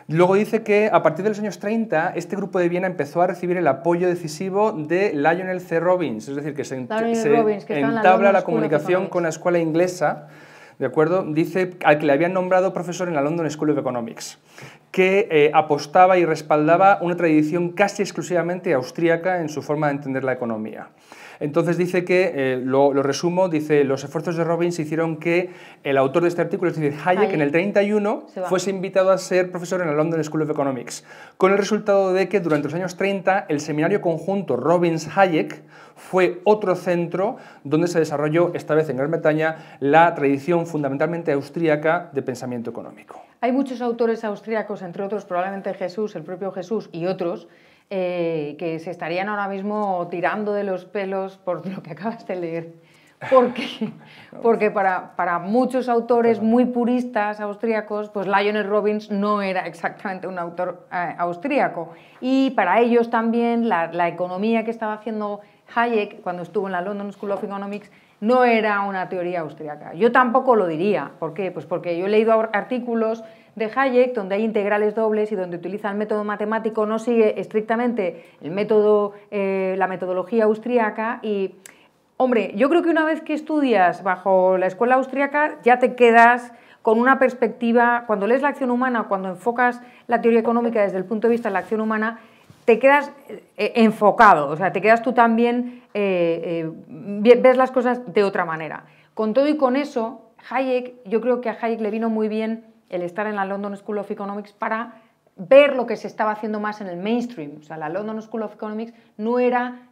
Luego dice que a partir de los años 30 este grupo de Viena empezó a recibir el apoyo decisivo de Lionel C. Robbins, es decir, que se entabla la comunicación con la escuela inglesa, ¿de acuerdo? Dice al que le habían nombrado profesor en la London School of Economics, que apostaba y respaldaba una tradición casi exclusivamente austríaca en su forma de entender la economía. Entonces dice que, lo resumo, dice, los esfuerzos de Robbins hicieron que el autor de este artículo, es decir, Hayek, en el 31, fuese invitado a ser profesor en la London School of Economics, con el resultado de que durante los años 30 el seminario conjunto Robbins-Hayek fue otro centro donde se desarrolló, esta vez en Gran Bretaña, la tradición fundamentalmente austríaca de pensamiento económico. Hay muchos autores austríacos, entre otros probablemente Jesús, el propio Jesús y otros, que se estarían ahora mismo tirando de los pelos por lo que acabas de leer. Porque para muchos autores muy puristas austríacos, pues Lionel Robbins no era exactamente un autor austríaco. Y para ellos también la economía que estaba haciendo Hayek cuando estuvo en la London School of Economics no era una teoría austríaca. Yo tampoco lo diría. ¿Por qué? Pues porque yo he leído artículos de Hayek, donde hay integrales dobles y donde utiliza el método matemático, no sigue estrictamente el método, la metodología austríaca y, hombre, yo creo que una vez que estudias bajo la escuela austríaca ya te quedas con una perspectiva, cuando lees la acción humana, cuando enfocas la teoría económica desde el punto de vista de la acción humana, te quedas enfocado, o sea, te quedas tú también, ves las cosas de otra manera. Con todo y con eso, Hayek, yo creo que a Hayek le vino muy bien el estar en la London School of Economics para ver lo que se estaba haciendo más en el mainstream. O sea, la London School of Economics no era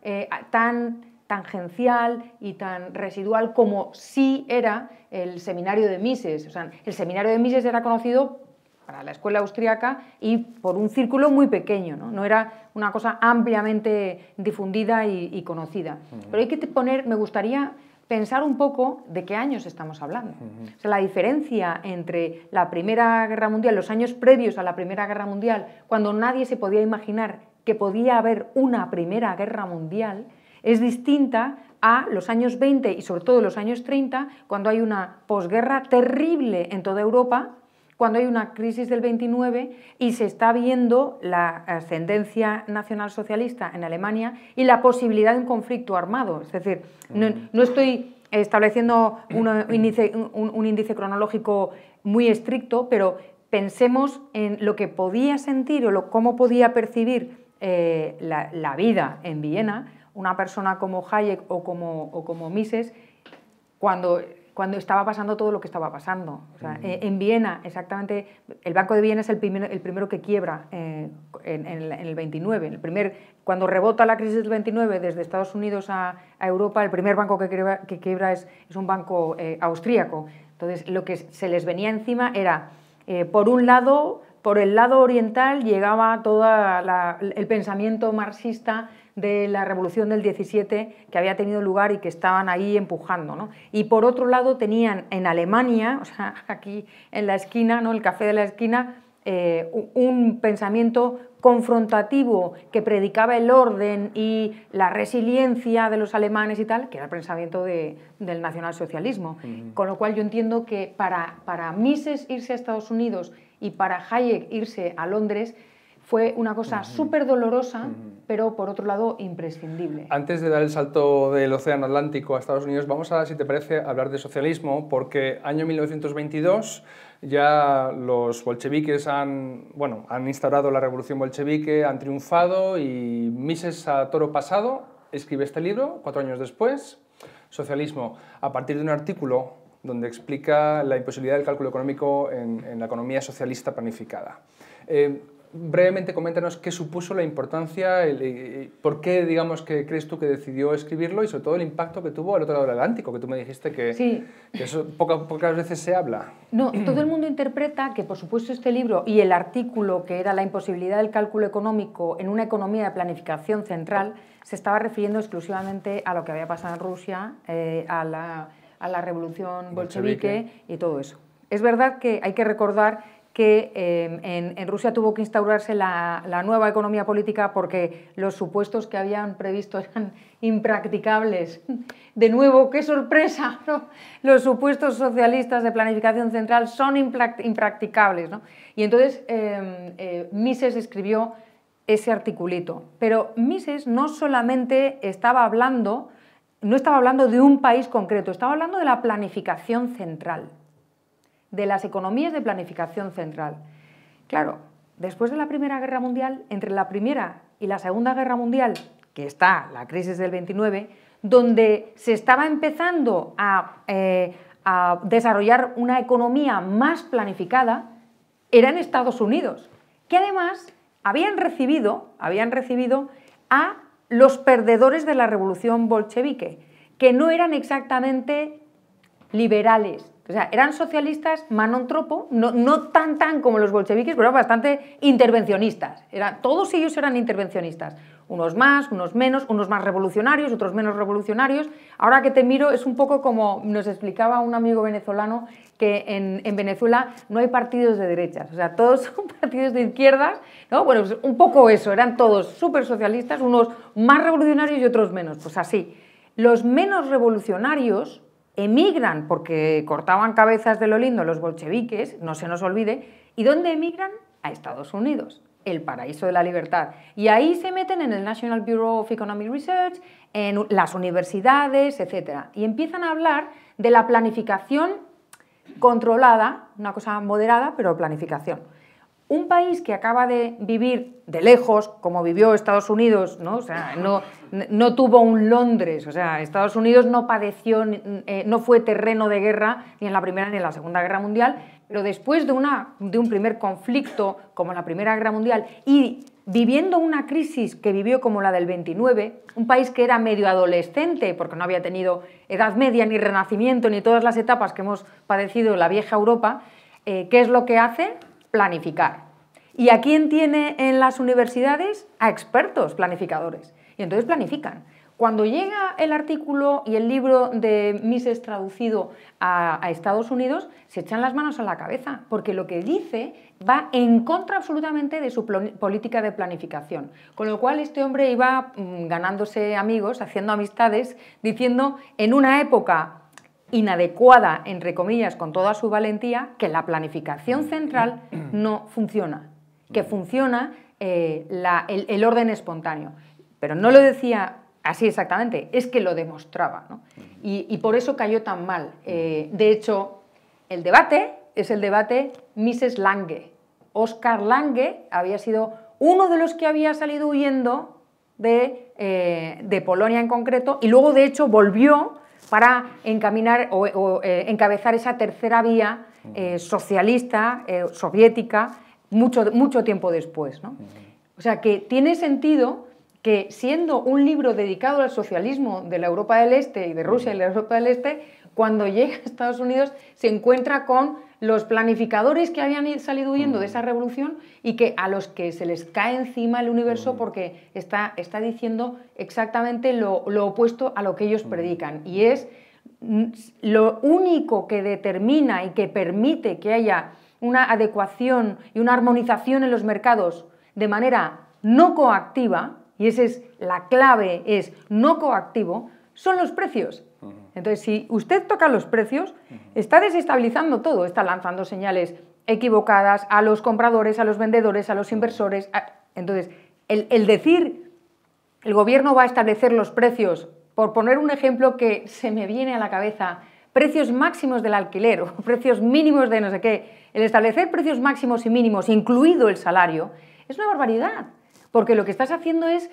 tan tangencial y tan residual como sí era el seminario de Mises. O sea, el seminario de Mises era conocido para la escuela austríaca y por un círculo muy pequeño, ¿no? No era una cosa ampliamente difundida y conocida. Pero hay que poner, me gustaría pensar un poco de qué años estamos hablando. O sea, la diferencia entre la Primera Guerra Mundial, los años previos a la Primera Guerra Mundial, cuando nadie se podía imaginar que podía haber una Primera Guerra Mundial, es distinta a los años 20 y sobre todo los años 30, cuando hay una posguerra terrible en toda Europa, cuando hay una crisis del 29 y se está viendo la ascendencia nacionalsocialista en Alemania y la posibilidad de un conflicto armado. Es decir, no estoy estableciendo un índice cronológico muy estricto, pero pensemos en lo que podía sentir o cómo podía percibir la vida en Viena una persona como Hayek o como Mises cuando estaba pasando todo lo que estaba pasando. O sea, en Viena, exactamente, el Banco de Viena es el primero que quiebra en el 29. Cuando rebota la crisis del 29 desde Estados Unidos a Europa, el primer banco que quiebra es un banco austríaco. Entonces, lo que se les venía encima era, por un lado, por el lado oriental llegaba todo el pensamiento marxista de la revolución del 17 que había tenido lugar y que estaban ahí empujando, ¿no? Y por otro lado tenían en Alemania, o sea, aquí en la esquina, ¿no? El café de la esquina, un pensamiento confrontativo que predicaba el orden y la resiliencia de los alemanes y tal, que era el pensamiento del nacionalsocialismo. Con lo cual yo entiendo que para Mises irse a Estados Unidos y para Hayek irse a Londres fue una cosa súper dolorosa, pero por otro lado imprescindible. Antes de dar el salto del Océano Atlántico a Estados Unidos, vamos a, si te parece, hablar de socialismo, porque año 1922 ya los bolcheviques han instaurado la revolución bolchevique, han triunfado y Mises a toro pasado escribe este libro, 4 años después, Socialismo, a partir de un artículo donde explica la imposibilidad del cálculo económico en la economía socialista planificada. Brevemente, coméntanos qué supuso la importancia, por qué, digamos, que crees tú que decidió escribirlo y sobre todo el impacto que tuvo al otro lado del Atlántico, que tú me dijiste que, sí, que eso pocas veces se habla. No, todo el mundo interpreta que, por supuesto, este libro y el artículo que era la imposibilidad del cálculo económico en una economía de planificación central se estaba refiriendo exclusivamente a lo que había pasado en Rusia, a la revolución bolchevique y todo eso. Es verdad que hay que recordar que en Rusia tuvo que instaurarse la nueva economía política porque los supuestos que habían previsto eran impracticables. De nuevo, qué sorpresa, ¿no? Los supuestos socialistas de planificación central son impracticables, ¿no? Y entonces Mises escribió ese articulito. Pero Mises no solamente no estaba hablando de un país concreto, estaba hablando de la planificación central, de las economías de planificación central. Claro, después de la Primera Guerra Mundial, entre la Primera y la Segunda Guerra Mundial, que está la crisis del 29, donde se estaba empezando a desarrollar una economía más planificada, era en Estados Unidos, que además habían recibido a los perdedores de la revolución bolchevique, que no eran exactamente liberales. O sea, eran socialistas manóntropo, no tan como los bolcheviques, pero bastante intervencionistas. Todos ellos eran intervencionistas. Unos más, unos menos, unos más revolucionarios, otros menos revolucionarios. Ahora que te miro, es un poco como nos explicaba un amigo venezolano que en Venezuela no hay partidos de derechas. O sea, todos son partidos de izquierdas, ¿no? Bueno, pues un poco eso. Eran todos súper socialistas, unos más revolucionarios y otros menos. Pues así. Los menos revolucionarios emigran porque cortaban cabezas de lo lindo los bolcheviques, no se nos olvide, y ¿dónde emigran? A Estados Unidos, el paraíso de la libertad. Y ahí se meten en el National Bureau of Economic Research, en las universidades, etc. Y empiezan a hablar de la planificación controlada, una cosa moderada, pero planificación. Un país que acaba de vivir de lejos, como vivió Estados Unidos, ¿no? O sea, no tuvo un Londres, o sea, Estados Unidos no padeció, no fue terreno de guerra ni en la Primera ni en la Segunda Guerra Mundial, pero después de un primer conflicto como la Primera Guerra Mundial y viviendo una crisis que vivió como la del 29, un país que era medio adolescente, porque no había tenido Edad Media, ni Renacimiento, ni todas las etapas que hemos padecido la vieja Europa, ¿qué es lo que hace? Planificar. ¿Y a quién tiene en las universidades? A expertos planificadores. Y entonces planifican. Cuando llega el artículo y el libro de Mises traducido a Estados Unidos, se echan las manos a la cabeza, porque lo que dice va en contra absolutamente de su política de planificación. Con lo cual este hombre iba ganándose amigos, haciendo amistades, diciendo en una época inadecuada, entre comillas, con toda su valentía, que la planificación central no funciona, que funciona el orden espontáneo. Pero no lo decía así exactamente, es que lo demostraba, ¿no? Y por eso cayó tan mal. De hecho, el debate es el debate Mises Lange. Oscar Lange había sido uno de los que había salido huyendo de Polonia en concreto, y luego de hecho volvió para encaminar encabezar esa tercera vía socialista, soviética, mucho tiempo después, ¿no? O sea que tiene sentido que, siendo un libro dedicado al socialismo de la Europa del Este y de Rusia y la Europa del Este, cuando llega a Estados Unidos se encuentra con los planificadores que habían salido huyendo de esa revolución y que a los que se les cae encima el universo porque está diciendo exactamente lo opuesto a lo que ellos predican, y es lo único que determina y que permite que haya una adecuación y una armonización en los mercados de manera no coactiva. Y esa es la clave, es no coactivo, son los precios. Entonces, si usted toca los precios, está desestabilizando todo, está lanzando señales equivocadas a los compradores, a los vendedores, a los inversores. Entonces, el decir, el gobierno va a establecer los precios, por poner un ejemplo que se me viene a la cabeza, precios máximos del alquiler o precios mínimos de no sé qué, el establecer precios máximos y mínimos, incluido el salario, es una barbaridad. Porque lo que estás haciendo es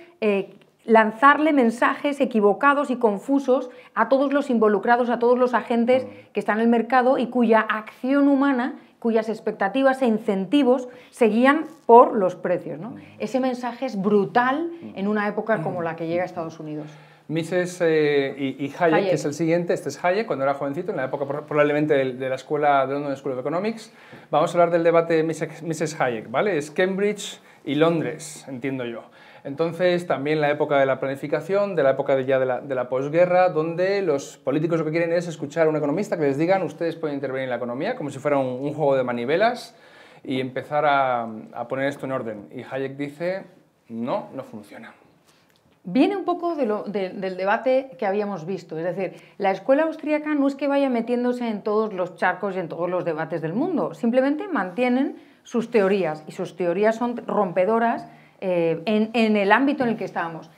lanzarle mensajes equivocados y confusos a todos los involucrados, a todos los agentes que están en el mercado y cuya acción humana, cuyas expectativas e incentivos se guían por los precios, ¿no? Ese mensaje es brutal en una época como la que llega a Estados Unidos. Mises y Hayek, que es el siguiente, este es Hayek, cuando era jovencito, en la época probablemente de la escuela de London School of Economics. Vamos a hablar del debate Mises-Hayek, ¿vale? Es Cambridge y Londres, entiendo yo. Entonces, también la época de la planificación, de la época de la posguerra, donde los políticos lo que quieren es escuchar a un economista que les digan ustedes pueden intervenir en la economía, como si fuera un juego de manivelas, y empezar a poner esto en orden. Y Hayek dice, no, no funciona. Viene un poco del debate que habíamos visto, es decir, la escuela austríaca no es que vaya metiéndose en todos los charcos y en todos los debates del mundo, simplemente mantienen sus teorías, y sus teorías son rompedoras en el ámbito en el que estábamos.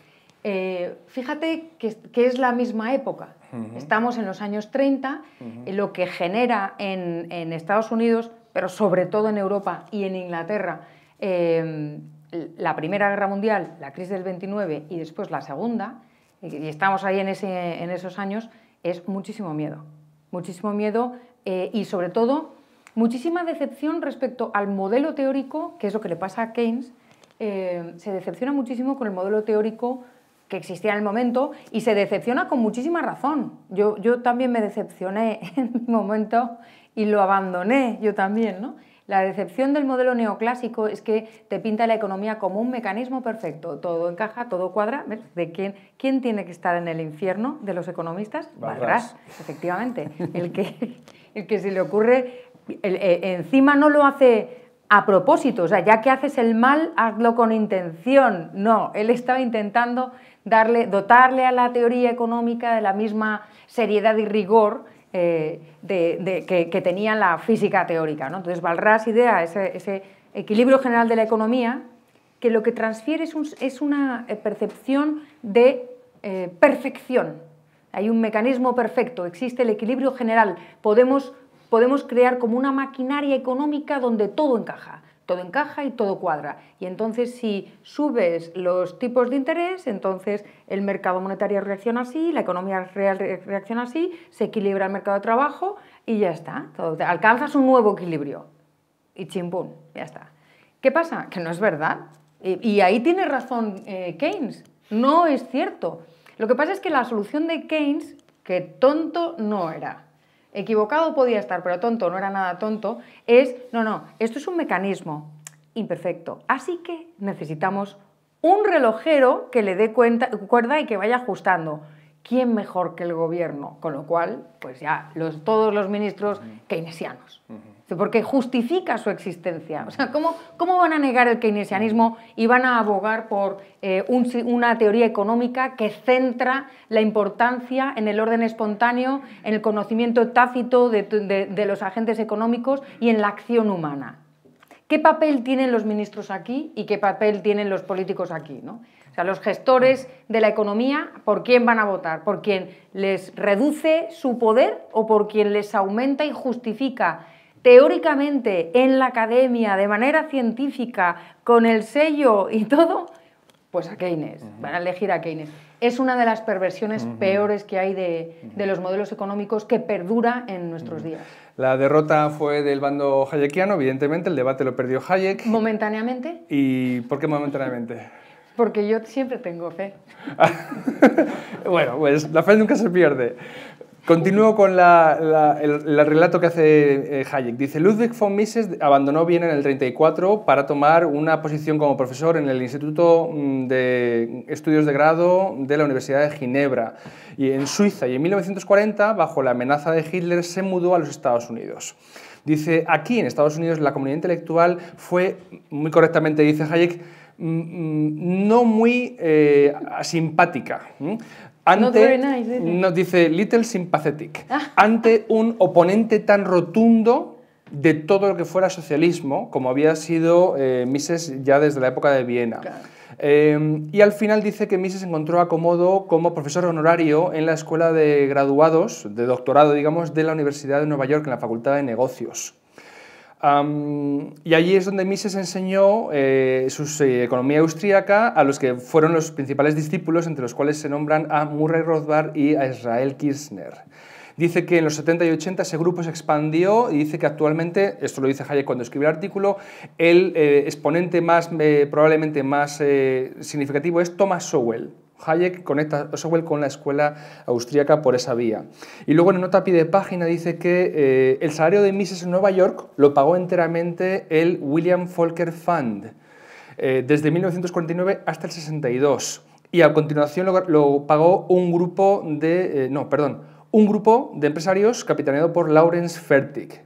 Fíjate que es la misma época, estamos en los años 30, lo que genera en Estados Unidos, pero sobre todo en Europa y en Inglaterra, la Primera Guerra Mundial, la crisis del 29 y después la Segunda, y estamos ahí en esos años, es muchísimo miedo y sobre todo muchísima decepción respecto al modelo teórico, que es lo que le pasa a Keynes, se decepciona muchísimo con el modelo teórico que existía en el momento y se decepciona con muchísima razón. Yo también me decepcioné en un momento y lo abandoné yo también, ¿no? La decepción del modelo neoclásico es que te pinta la economía como un mecanismo perfecto. Todo encaja, todo cuadra. ¿De quién tiene que estar en el infierno de los economistas? Barras, efectivamente. El que se le ocurre, encima no lo hace a propósito. O sea, ya que haces el mal, hazlo con intención. No, él estaba intentando dotarle a la teoría económica de la misma seriedad y rigor que tenía la física teórica, ¿no? Entonces Walras idea ese equilibrio general de la economía, que lo que transfiere es una percepción de perfección. Hay un mecanismo perfecto, existe el equilibrio general, podemos crear como una maquinaria económica donde todo encaja y todo cuadra. Y entonces si subes los tipos de interés, entonces el mercado monetario reacciona así, la economía real reacciona así, se equilibra el mercado de trabajo y ya está. Alcanzas un nuevo equilibrio y chimpún, ya está. ¿Qué pasa? Que no es verdad. Y ahí tiene razón Keynes, no es cierto. Lo que pasa es que la solución de Keynes, que tonto no era, equivocado podía estar, pero tonto no era nada tonto, es, no, esto es un mecanismo imperfecto, así que necesitamos un relojero que le dé cuerda y que vaya ajustando. ¿Quién mejor que el gobierno? Con lo cual, pues ya todos los ministros keynesianos. Porque justifica su existencia. O sea, ¿cómo van a negar el keynesianismo y van a abogar por una teoría económica que centra la importancia en el orden espontáneo, en el conocimiento tácito de los agentes económicos y en la acción humana? ¿Qué papel tienen los ministros aquí y qué papel tienen los políticos aquí, ¿no? O sea, los gestores de la economía, ¿por quién van a votar? ¿Por quién les reduce su poder o por quién les aumenta y justifica teóricamente, en la academia, de manera científica, con el sello y todo? Pues a Keynes, van a elegir a Keynes. Es una de las perversiones peores que hay de los modelos económicos que perdura en nuestros días. La derrota fue del bando hayekiano, evidentemente, el debate lo perdió Hayek. ¿Momentáneamente? ¿Y por qué momentáneamente? Porque yo siempre tengo fe. Bueno, pues la fe nunca se pierde. Continúo con el relato que hace Hayek. Dice, Ludwig von Mises abandonó Viena en el 34 para tomar una posición como profesor en el Instituto de Estudios de Grado de la Universidad de Ginebra, y en Suiza, y en 1940, bajo la amenaza de Hitler, se mudó a los Estados Unidos. Dice, aquí en Estados Unidos la comunidad intelectual fue, muy correctamente dice Hayek, no muy simpática. Ante, nos dice Little Sympathetic, ante un oponente tan rotundo de todo lo que fuera socialismo, como había sido Mises ya desde la época de Viena. Claro. Y al final dice que Mises encontró acomodo como profesor honorario en la escuela de graduados, de doctorado, digamos, de la Universidad de Nueva York, en la Facultad de Negocios. Y allí es donde Mises enseñó su economía austríaca a los que fueron los principales discípulos, entre los cuales se nombran a Murray Rothbard y a Israel Kirzner. Dice que en los 70 y 80 ese grupo se expandió y dice que actualmente, esto lo dice Hayek cuando escribe el artículo, el exponente más, probablemente más significativo es Thomas Sowell. Hayek conecta a Sowell con la escuela austríaca por esa vía. Y luego en nota a pie de página dice que el salario de Mises en Nueva York lo pagó enteramente el William Faulkner Fund, desde 1949 hasta el 62. Y a continuación lo pagó un grupo de, un grupo de empresarios capitaneado por Lawrence Fertig.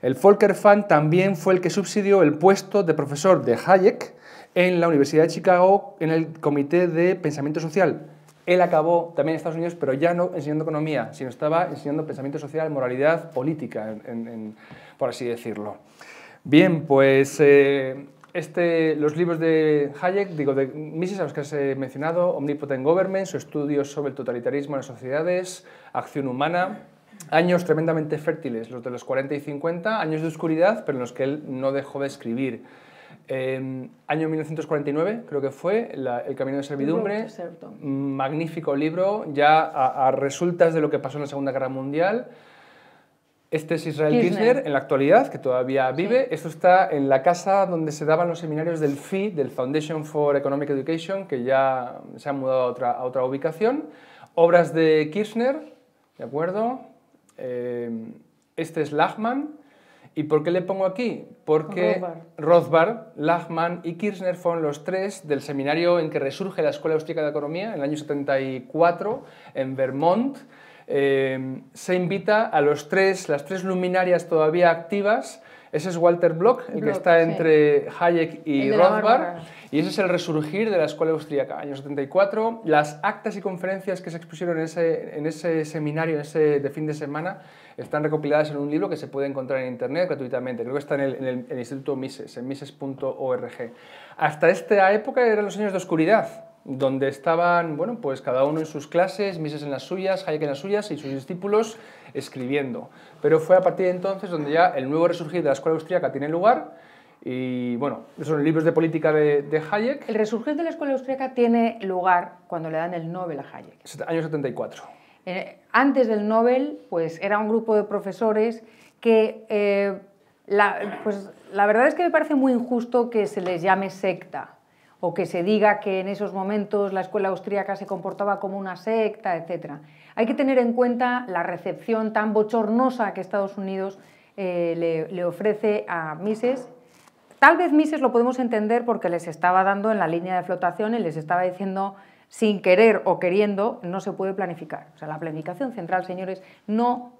El Faulkner Fund también fue el que subsidió el puesto de profesor de Hayek en la Universidad de Chicago, en el Comité de Pensamiento Social. Él acabó también en Estados Unidos, pero ya no enseñando economía, sino estaba enseñando pensamiento social, moralidad política, por así decirlo. Bien, pues los libros de Hayek, de Mises, a los que has mencionado, Omnipotent Government, su estudio sobre el totalitarismo en las sociedades, Acción Humana, años tremendamente fértiles, los de los 40 y 50, años de oscuridad, pero en los que él no dejó de escribir. Año 1949, creo que fue, El camino de servidumbre, magnífico libro, ya a resultas de lo que pasó en la Segunda Guerra Mundial. Este es Israel Kirzner, en la actualidad, que todavía vive. Sí. Esto está en la casa donde se daban los seminarios del FEE, del Foundation for Economic Education, que ya se han mudado a otra ubicación. Obras de Kirzner, ¿de acuerdo? Este es Lachman. ¿Y por qué le pongo aquí? Porque Rothbard, Lachman y Kirzner fueron los tres del seminario en que resurge la Escuela Austríaca de Economía, en el año 74, en Vermont. Se invita a los tres, las tres luminarias todavía activas. Ese es Walter Block, el que está entre Hayek y Rothbard. Y ese es el resurgir de la Escuela Austríaca, año 74. Las actas y conferencias que se expusieron en ese seminario, de fin de semana, están recopiladas en un libro que se puede encontrar en internet gratuitamente. Creo que está en el Instituto Mises, en mises.org. Hasta esta época eran los años de oscuridad, donde estaban, bueno, pues cada uno en sus clases, Mises en las suyas, Hayek en las suyas y sus discípulos escribiendo. Pero fue a partir de entonces donde ya el nuevo resurgir de la Escuela Austríaca tiene lugar. Y bueno, son libros de política de Hayek. El resurgir de la Escuela Austríaca tiene lugar cuando le dan el Nobel a Hayek. Año 74. Antes del Nobel, pues era un grupo de profesores que, pues la verdad es que me parece muy injusto que se les llame secta, o que se diga que en esos momentos la Escuela Austríaca se comportaba como una secta, etc. Hay que tener en cuenta la recepción tan bochornosa que Estados Unidos le ofrece a Mises, Tal vez Mises lo podemos entender porque les estaba dando en la línea de flotación y les estaba diciendo, sin querer o queriendo, no se puede planificar. O sea, la planificación central, señores, no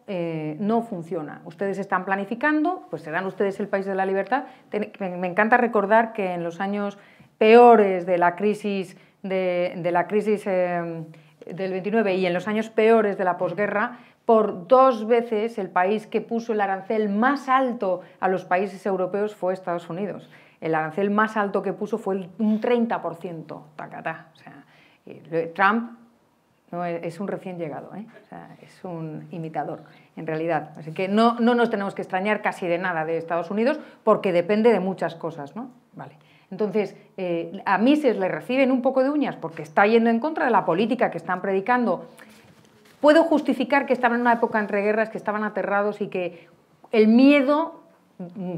funciona. Ustedes están planificando, pues serán ustedes el país de la libertad. Me encanta recordar que en los años peores de la crisis del 29 y en los años peores de la posguerra, por dos veces el país que puso el arancel más alto a los países europeos fue Estados Unidos. El arancel más alto que puso fue un 30%, tacatá. O sea, Trump no es un recién llegado, ¿eh? O sea, es un imitador, en realidad. Así que no nos tenemos que extrañar casi de nada de Estados Unidos porque depende de muchas cosas, ¿no? Vale. Entonces, a Mises le reciben un poco de uñas porque está yendo en contra de la política que están predicando. Puedo justificar que estaban en una época entre guerras, que estaban aterrados y que el miedo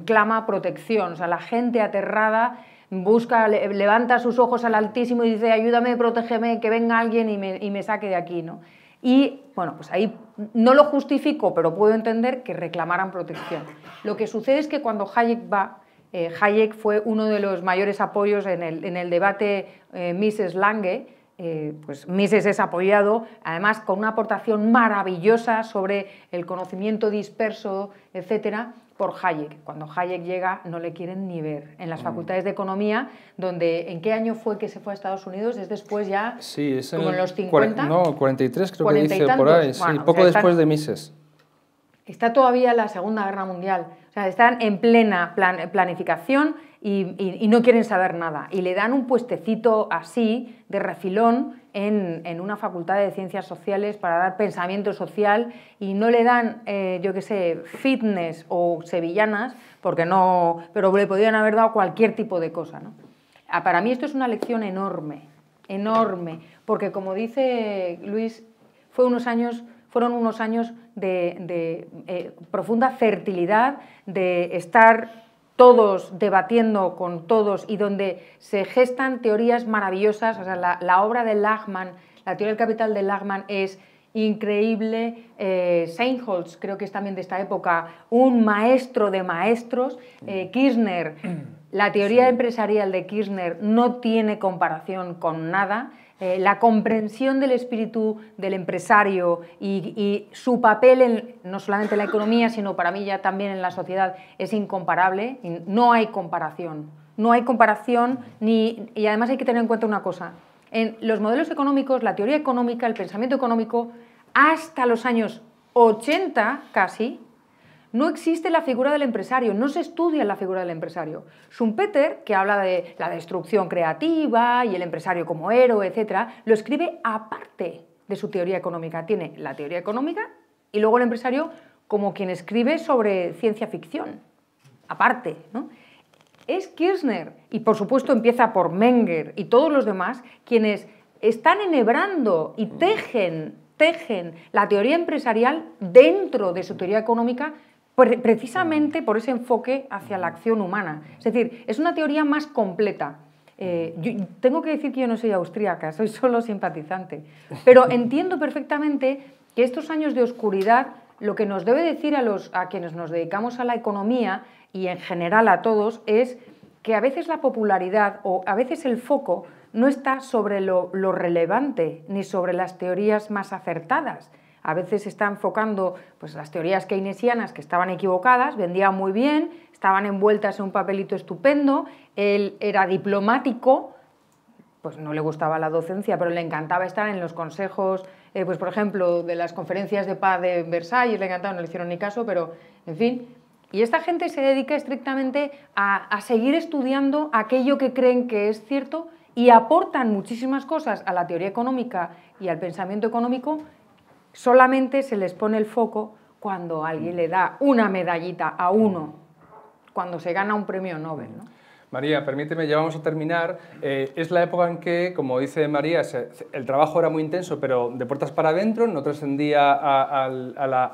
clama protección. O sea, la gente aterrada busca, levanta sus ojos al Altísimo y dice, ayúdame, protégeme, que venga alguien y me saque de aquí, ¿no? Y, bueno, pues ahí no lo justifico, pero puedo entender que reclamaran protección. Lo que sucede es que cuando Hayek va... Hayek fue uno de los mayores apoyos en el debate Mises-Lange, pues Mises es apoyado, además con una aportación maravillosa sobre el conocimiento disperso, etcétera, por Hayek. Cuando Hayek llega no le quieren ni ver. En las facultades de Economía, donde ¿en qué año fue que se fue a Estados Unidos? Es después ya, sí, es como en los 50. No, 43 creo que dice por ahí, sí, bueno, poco después de Mises. Está todavía la Segunda Guerra Mundial. O sea, están en plena planificación y no quieren saber nada. Y le dan un puestecito así, de refilón, en una facultad de ciencias sociales para dar pensamiento social y no le dan, yo qué sé, fitness o sevillanas, porque no, pero le podrían haber dado cualquier tipo de cosa, ¿no? Para mí esto es una lección enorme, enorme, porque como dice Luis, fueron unos años de profunda fertilidad, de estar todos debatiendo con todos y donde se gestan teorías maravillosas. O sea, la obra de Lachman, la teoría del capital de Lachman es increíble. Seinholz, creo que es también de esta época, un maestro de maestros. Kirzner, la teoría empresarial de Kirzner no tiene comparación con nada. La comprensión del espíritu del empresario y su papel no solamente en la economía, sino para mí ya también en la sociedad, es incomparable. No hay comparación. No hay comparación y además hay que tener en cuenta una cosa. En los modelos económicos, la teoría económica, el pensamiento económico, hasta los años 80 casi, no existe la figura del empresario, no se estudia la figura del empresario. Schumpeter, que habla de la destrucción creativa y el empresario como héroe, etc., lo escribe aparte de su teoría económica. Tiene la teoría económica y luego el empresario como quien escribe sobre ciencia ficción, aparte, ¿no? Es Kirzner, y por supuesto empieza por Menger y todos los demás, quienes están enhebrando y tejen la teoría empresarial dentro de su teoría económica, precisamente por ese enfoque hacia la acción humana. Es decir, es una teoría más completa. Yo tengo que decir que yo no soy austríaca, soy solo simpatizante, pero entiendo perfectamente que estos años de oscuridad lo que nos debe decir a quienes nos dedicamos a la economía y en general a todos es que a veces la popularidad o a veces el foco no está sobre lo relevante ni sobre las teorías más acertadas. A veces se está enfocando, pues, las teorías keynesianas que estaban equivocadas, vendían muy bien, estaban envueltas en un papelito estupendo, él era diplomático, pues no le gustaba la docencia, pero le encantaba estar en los consejos, pues por ejemplo, de las conferencias de paz de Versalles, le encantaba, no le hicieron ni caso, pero en fin. Y esta gente se dedica estrictamente a seguir estudiando aquello que creen que es cierto y aportan muchísimas cosas a la teoría económica y al pensamiento económico. Solamente se les pone el foco cuando alguien le da una medallita a uno, cuando se gana un premio Nobel, ¿no? María, permíteme, ya vamos a terminar. Es la época en que, como dice María, el trabajo era muy intenso, pero de puertas para adentro, no trascendía a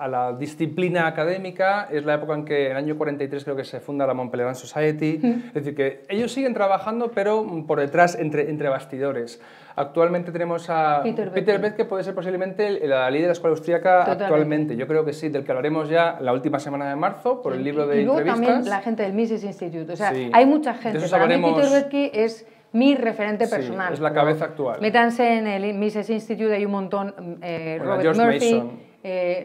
la disciplina académica. Es la época en que, en el año 43, creo que se funda la Montpellier Society. Es decir, que ellos siguen trabajando, pero por detrás, entre bastidores. Actualmente tenemos a Peter Beth, que puede ser posiblemente la líder de la Escuela Austríaca. Totalmente. Actualmente. Yo creo que sí, del que hablaremos ya la última semana de marzo, por el libro de y luego entrevistas. También la gente del Mises Institute. O sea, sí, hay mucha gente. Para mí Peter Beth es mi referente personal. Sí, es la cabeza actual. Métanse en el Mises Institute, hay un montón. Robert Murphy.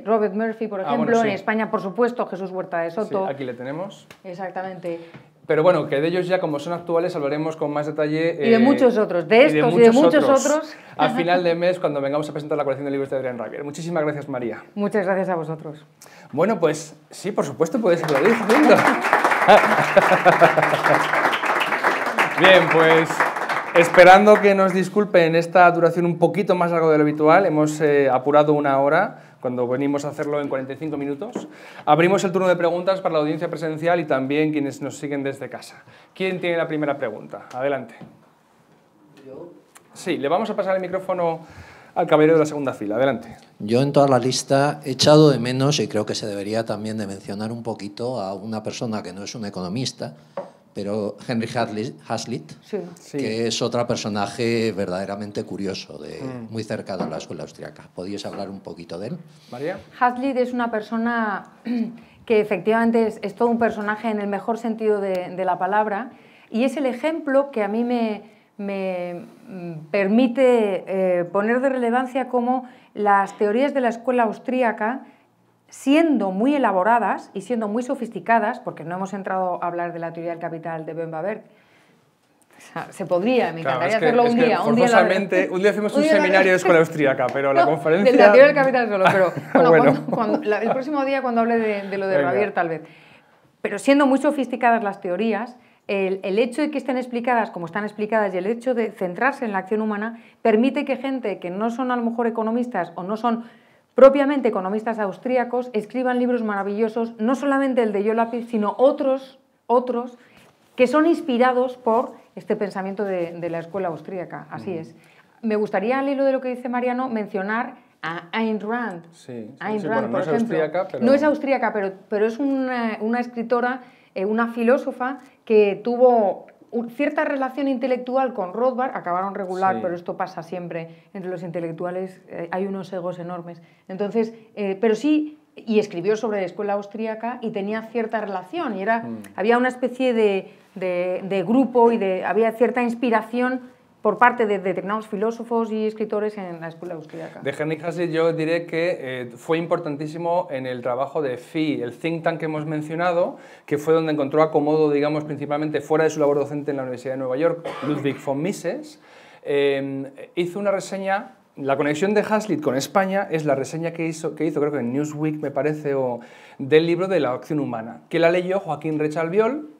Robert Murphy, por ejemplo, bueno, sí, en España, por supuesto, Jesús Huerta de Soto. Sí, aquí le tenemos. Exactamente. Pero bueno, que de ellos ya, como son actuales, hablaremos con más detalle. Y de muchos otros, de estos y de muchos otros. A final de mes, cuando vengamos a presentar la colección de libros de Adrián Rabier. Muchísimas gracias, María. Muchas gracias a vosotros. Bueno, pues sí, por supuesto, podéis aplaudir. Bien, pues esperando que nos disculpen esta duración un poquito más larga de lo habitual, hemos apurado una hora, cuando venimos a hacerlo en 45 minutos. Abrimos el turno de preguntas para la audiencia presencial y también quienes nos siguen desde casa. ¿Quién tiene la primera pregunta? Adelante. ¿Yo? Sí, le vamos a pasar el micrófono al caballero de la segunda fila. Adelante. Yo en toda la lista he echado de menos, y creo que se debería también de mencionar un poquito a una persona que no es un economista, pero Henry Hazlitt, sí, sí, que es otro personaje verdaderamente curioso, de, muy cercano a la Escuela Austríaca. ¿Podríais hablar un poquito de él? María. Hazlitt es una persona que efectivamente es todo un personaje en el mejor sentido de la palabra, y es el ejemplo que a mí me permite poner de relevancia cómo las teorías de la Escuela Austríaca, siendo muy elaboradas y siendo muy sofisticadas, porque no hemos entrado a hablar de la teoría del capital de Ben Baberg, o sea, se podría, me encantaría hacerlo un día hacemos un seminario de Escuela Austríaca, pero la conferencia... De la teoría del capital solo, pero bueno, el próximo día cuando hable de lo de Baberg tal vez. Pero siendo muy sofisticadas las teorías, el hecho de que estén explicadas como están explicadas y el hecho de centrarse en la acción humana permite que gente que no son a lo mejor economistas o no son propiamente economistas austríacos escriban libros maravillosos, no solamente el de Yo Lápiz, sino otros que son inspirados por este pensamiento de la Escuela Austríaca. Así es. Me gustaría, al hilo de lo que dice Mariano, mencionar a Ayn Rand. Sí, sí, Ayn Rand, bueno, por ejemplo. Austríaca, pero... No es austríaca, pero es una escritora, una filósofa que tuvo cierta relación intelectual con Rothbard, acabaron regular, sí, pero esto pasa siempre entre los intelectuales, hay unos egos enormes. Entonces, pero sí, y escribió sobre la Escuela Austríaca y tenía cierta relación, y era, había una especie de grupo y había cierta inspiración por parte de determinados filósofos y escritores en la Escuela Austríaca. De Henry Hazlitt yo diré que fue importantísimo en el trabajo de FI, el think tank que hemos mencionado, que fue donde encontró acomodo, digamos, principalmente fuera de su labor docente en la Universidad de Nueva York, Ludwig von Mises. Hizo una reseña. La conexión de Hazlitt con España es la reseña que hizo, creo que en Newsweek, me parece, o del libro de la Acción Humana, que la leyó Joaquín Rechalviol.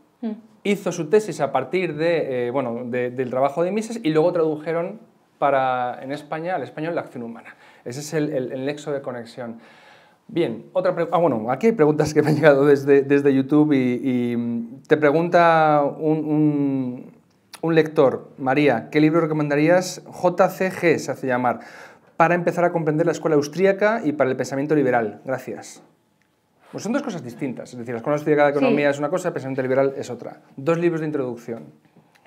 Hizo su tesis a partir del trabajo de Mises y luego tradujeron en España al español la Acción Humana. Ese es el nexo de conexión. Bien, otra pregunta. Bueno, aquí hay preguntas que me han llegado desde YouTube y te pregunta un lector, María, ¿qué libro recomendarías? JCG se hace llamar, para empezar a comprender la Escuela Austríaca y para el pensamiento liberal. Gracias. Pues son dos cosas distintas, es decir, la Escuela Austríaca de Economía es una cosa, el pensamiento liberal es otra. Dos libros de introducción.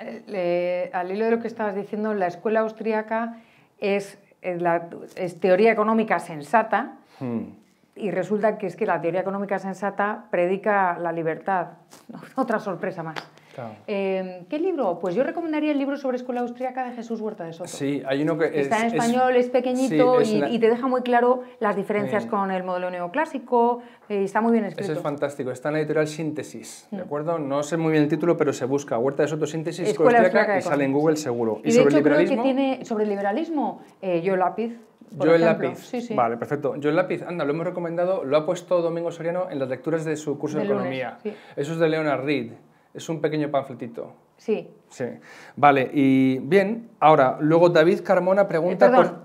Al hilo de lo que estabas diciendo, la Escuela Austríaca es teoría económica sensata y resulta que es que la teoría económica sensata predica la libertad. Otra sorpresa más. Claro. ¿Qué libro? Pues yo recomendaría el libro sobre Escuela Austríaca de Jesús Huerta de Soto. Sí, hay uno que está en español, es pequeñito, sí, y te deja muy claro las diferencias con el modelo neoclásico, y está muy bien escrito. Ese es fantástico, está en la editorial Síntesis, ¿de acuerdo? No sé muy bien el título, pero se busca Huerta de Soto Síntesis Escuela Austríaca y sale en Google seguro. Y sobre el liberalismo, creo que tiene sobre el liberalismo Yo Lápiz. Yo el lápiz, sí, sí. Vale, perfecto. Yo el lápiz, anda, lo hemos recomendado, lo ha puesto Domingo Soriano en las lecturas de su curso de Economía. Lunes, sí. Eso es de Leonard Reed. Es un pequeño panfletito. Sí. Sí. Vale, y bien, ahora, luego David Carmona pregunta...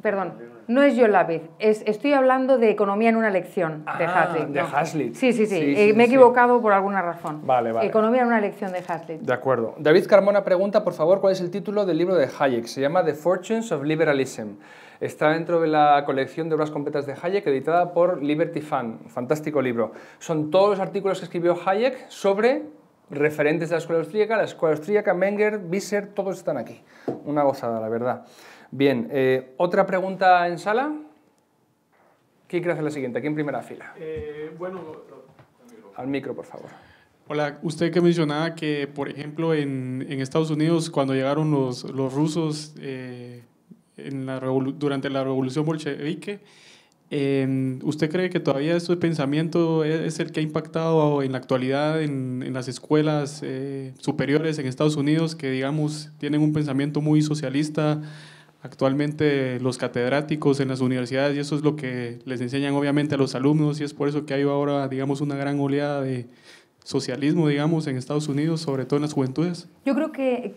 Perdón, no es Yo Lápiz, estoy hablando de Economía en una lección, de Hazlitt. De Hazlitt. Sí, me he equivocado por alguna razón. Vale, vale. Economía en una lección de Hazlitt. De acuerdo. David Carmona pregunta, por favor, ¿cuál es el título del libro de Hayek? Se llama The Fortunes of Liberalism. Está dentro de la colección de obras completas de Hayek, editada por Liberty Fund. Fantástico libro. Son todos los artículos que escribió Hayek sobre referentes de la Escuela Austríaca, Menger, Wieser, todos están aquí. Una gozada, la verdad. Bien, ¿otra pregunta en sala? ¿Quién quiere hacer la siguiente? Aquí en primera fila. Bueno, al micro, por favor. Hola, usted que mencionaba que, por ejemplo, en Estados Unidos, cuando llegaron los rusos durante la revolución bolchevique, ¿usted cree que todavía este pensamiento es el que ha impactado en la actualidad en las escuelas superiores en Estados Unidos, que, digamos, tienen un pensamiento muy socialista? Actualmente los catedráticos en las universidades, y eso es lo que les enseñan obviamente a los alumnos, y es por eso que hay ahora, digamos, una gran oleada de socialismo, digamos, en Estados Unidos, sobre todo en las juventudes. Yo creo que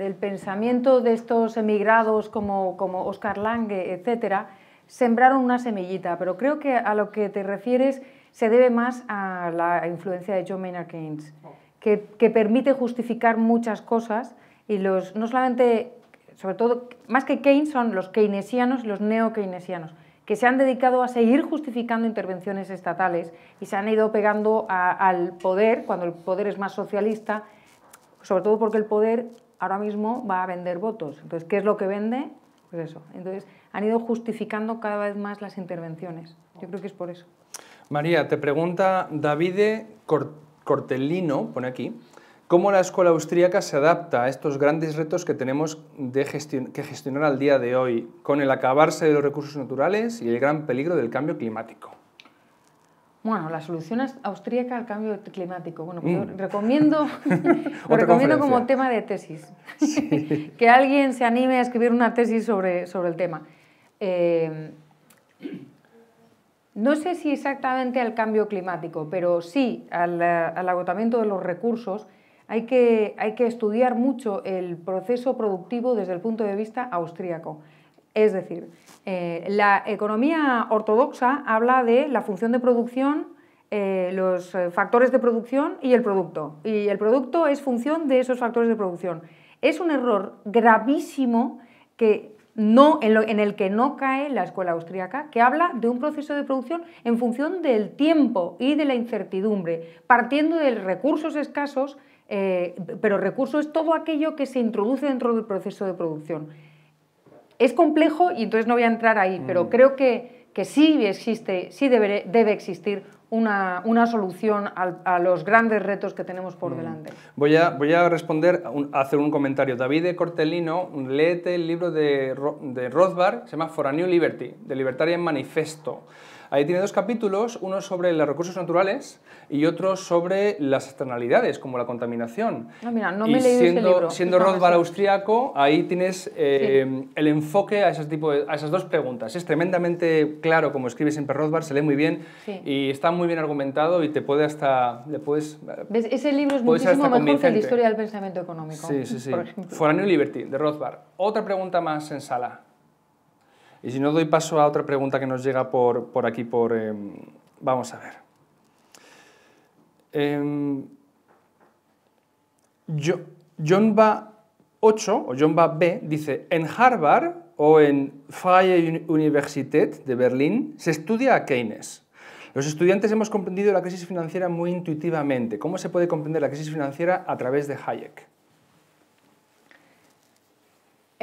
el pensamiento de estos emigrados como Oscar Lange, etcétera, sembraron una semillita, pero creo que a lo que te refieres se debe más a la influencia de John Maynard Keynes, que permite justificar muchas cosas, y no solamente... Sobre todo, más que Keynes, son los keynesianos y los neo-keynesianos, que se han dedicado a seguir justificando intervenciones estatales y se han ido pegando al poder, cuando el poder es más socialista, sobre todo porque el poder ahora mismo va a vender votos. Entonces, ¿qué es lo que vende? Pues eso. Entonces, han ido justificando cada vez más las intervenciones. Yo creo que es por eso. María, te pregunta Davide Cortellino, pone aquí, ¿cómo la escuela austríaca se adapta a estos grandes retos que tenemos que gestionar al día de hoy, con el acabarse de los recursos naturales y el gran peligro del cambio climático? Bueno, la solución austríaca al cambio climático. Bueno, pues yo recomiendo, lo recomiendo como tema de tesis. Sí. Que alguien se anime a escribir una tesis sobre el tema. No sé si exactamente al cambio climático, pero sí al agotamiento de los recursos. Hay que estudiar mucho el proceso productivo desde el punto de vista austríaco. Es decir, la economía ortodoxa habla de la función de producción, los factores de producción y el producto. Y el producto es función de esos factores de producción. Es un error gravísimo en el que no cae la escuela austríaca, que habla de un proceso de producción en función del tiempo y de la incertidumbre, partiendo de recursos escasos. Pero recurso es todo aquello que se introduce dentro del proceso de producción. Es complejo y entonces no voy a entrar ahí, pero creo que sí existe, sí debe existir una solución a los grandes retos que tenemos por delante. Voy a responder, hacer un comentario. David Cortellino, léete el libro de Rothbard, se llama For a New Liberty, de Libertarian Manifesto. Ahí tiene dos capítulos, uno sobre los recursos naturales y otro sobre las externalidades, como la contaminación. No, mira, no me he leído ese libro. Siendo Rothbard austríaco, ahí tienes sí, el enfoque a esas dos preguntas. Es tremendamente claro, como escribe siempre Rothbard, se lee muy bien, sí, y está muy bien argumentado y te puede hasta... ¿Ves? Ese libro es muchísimo mejor que la historia del pensamiento económico. Sí, sí, sí. For a New Liberty, de Rothbard. Otra pregunta más en sala. Y si no, doy paso a otra pregunta que nos llega por aquí, vamos a ver. John B. dice, en Harvard o en Freie Universität de Berlín se estudia a Keynes. Los estudiantes hemos comprendido la crisis financiera muy intuitivamente. ¿Cómo se puede comprender la crisis financiera a través de Hayek?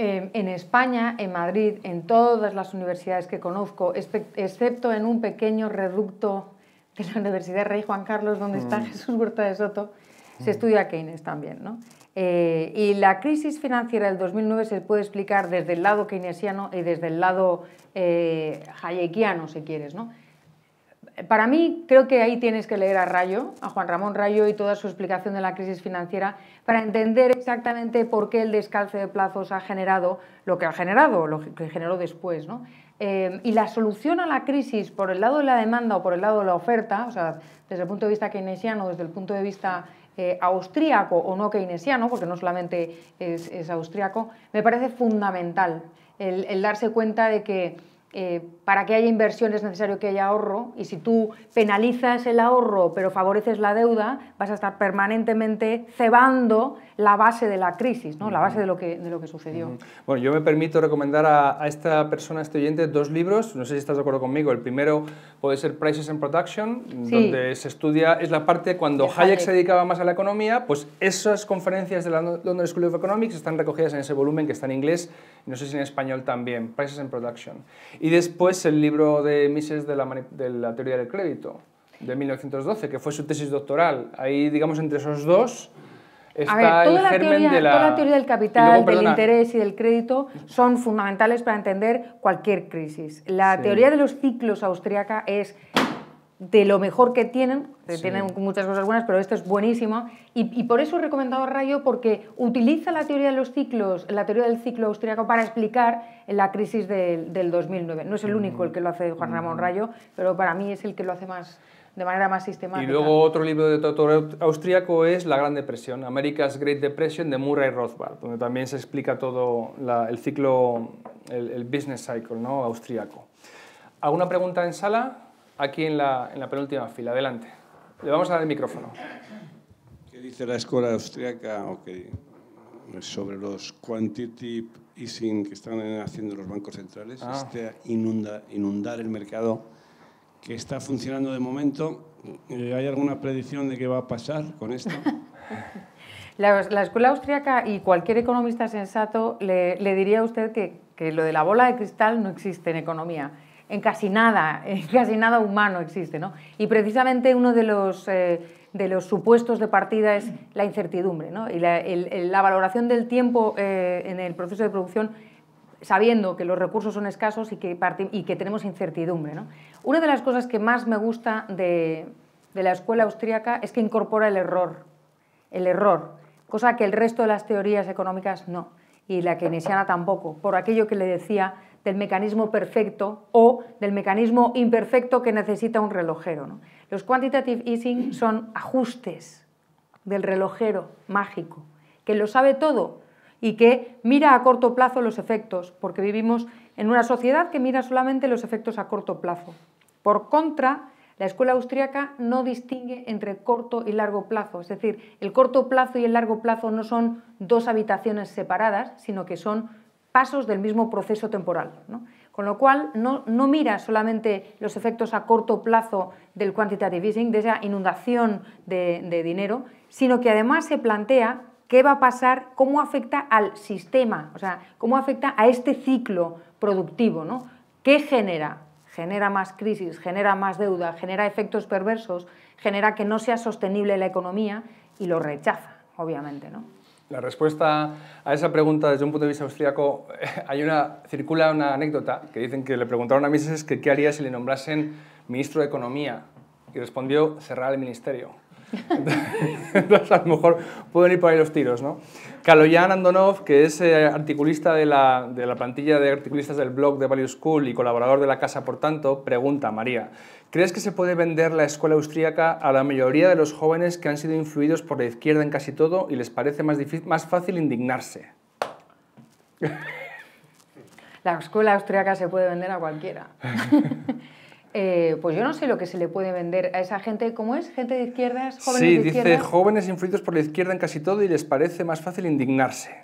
En España, en Madrid, en todas las universidades que conozco, excepto en un pequeño reducto de la Universidad Rey Juan Carlos, donde está Jesús Huerta de Soto, se estudia Keynes también, ¿no? Y la crisis financiera del 2009 se puede explicar desde el lado keynesiano y desde el lado hayekiano, si quieres, ¿no? Para mí, creo que ahí tienes que leer a Juan Ramón Rayo y toda su explicación de la crisis financiera para entender exactamente por qué el descalce de plazos ha generado lo que ha generado, lo que generó después, ¿no? Y la solución a la crisis por el lado de la demanda o por el lado de la oferta, o sea, desde el punto de vista keynesiano, desde el punto de vista austríaco o no keynesiano, porque no solamente es austríaco, me parece fundamental el darse cuenta de que para que haya inversión es necesario que haya ahorro, y si tú penalizas el ahorro pero favoreces la deuda, vas a estar permanentemente cebando la base de la crisis, ¿no? La base de lo que sucedió. Bueno, yo me permito recomendar a esta persona, a este oyente, dos libros, no sé si estás de acuerdo conmigo. El primero puede ser Prices and Production, donde se estudia, es la parte cuando Hayek se dedicaba más a la economía, pues esas conferencias de la London School of Economics están recogidas en ese volumen que está en inglés, no sé si en español también, Prices and Production. Y después el libro de Mises de la teoría del crédito, de 1912, que fue su tesis doctoral. Ahí, digamos, entre esos dos está toda la teoría del capital, del interés y del crédito son fundamentales para entender cualquier crisis. La teoría de los ciclos austríaca es de lo mejor que tienen, tienen muchas cosas buenas, pero esta es buenísima, y por eso he recomendado a Rayo, porque utiliza la teoría de los ciclos, la teoría del ciclo austríaco, para explicar la crisis del 2009. No es el único el que lo hace Juan Ramón Rayo, pero para mí es el que lo hace más, de manera más sistemática. Y luego otro libro de autor austríaco es La Gran Depresión, America's Great Depression, de Murray Rothbard, donde también se explica todo el ciclo, el business cycle, ¿no?, austríaco. ¿Alguna pregunta en sala? Aquí en la penúltima fila, adelante. Le vamos a dar el micrófono. ¿Qué dice la escuela austríaca sobre los quantitative easing que están haciendo los bancos centrales? Este inundar el mercado que está funcionando de momento. ¿Hay alguna predicción de qué va a pasar con esto? La escuela austríaca y cualquier economista sensato le diría a usted que lo de la bola de cristal no existe en economía. En casi nada humano existe, ¿no? Y precisamente uno de los supuestos de partida es la incertidumbre, ¿no? Y la valoración del tiempo en el proceso de producción, sabiendo que los recursos son escasos y que tenemos incertidumbre, ¿no? Una de las cosas que más me gusta de la escuela austríaca es que incorpora el error, cosa que el resto de las teorías económicas no, y la keynesiana tampoco, por aquello que le decía del mecanismo perfecto o del mecanismo imperfecto que necesita un relojero, ¿no? Los quantitative easing son ajustes del relojero mágico, que lo sabe todo y que mira a corto plazo los efectos, porque vivimos en una sociedad que mira solamente los efectos a corto plazo. Por contra, la escuela austríaca no distingue entre corto y largo plazo, es decir, el corto plazo y el largo plazo no son dos habitaciones separadas, sino que son pasos del mismo proceso temporal, ¿no? Con lo cual no mira solamente los efectos a corto plazo del quantitative easing, de esa inundación de dinero, sino que además se plantea qué va a pasar, cómo afecta al sistema, o sea, cómo afecta a este ciclo productivo, ¿no? ¿Qué genera? Genera más crisis, genera más deuda, genera efectos perversos, genera que no sea sostenible la economía y lo rechaza, obviamente, ¿no? La respuesta a esa pregunta desde un punto de vista austríaco, circula una anécdota que dicen que le preguntaron a Mises que qué haría si le nombrasen ministro de Economía, y respondió: cerrar el ministerio. Entonces a lo mejor pueden ir por ahí los tiros, ¿no? Kaloyan Andonov, que es articulista de la plantilla de articulistas del blog de Value School y colaborador de La Casa, por tanto, pregunta: María, ¿crees que se puede vender la escuela austríaca a la mayoría de los jóvenes que han sido influidos por la izquierda en casi todo y les parece más fácil indignarse? La escuela austríaca se puede vender a cualquiera. Pues yo no sé lo que se le puede vender a esa gente. ¿Cómo es? ¿Gente de izquierdas? ¿Jóvenes de izquierdas? Sí, dice jóvenes influidos por la izquierda en casi todo y les parece más fácil indignarse.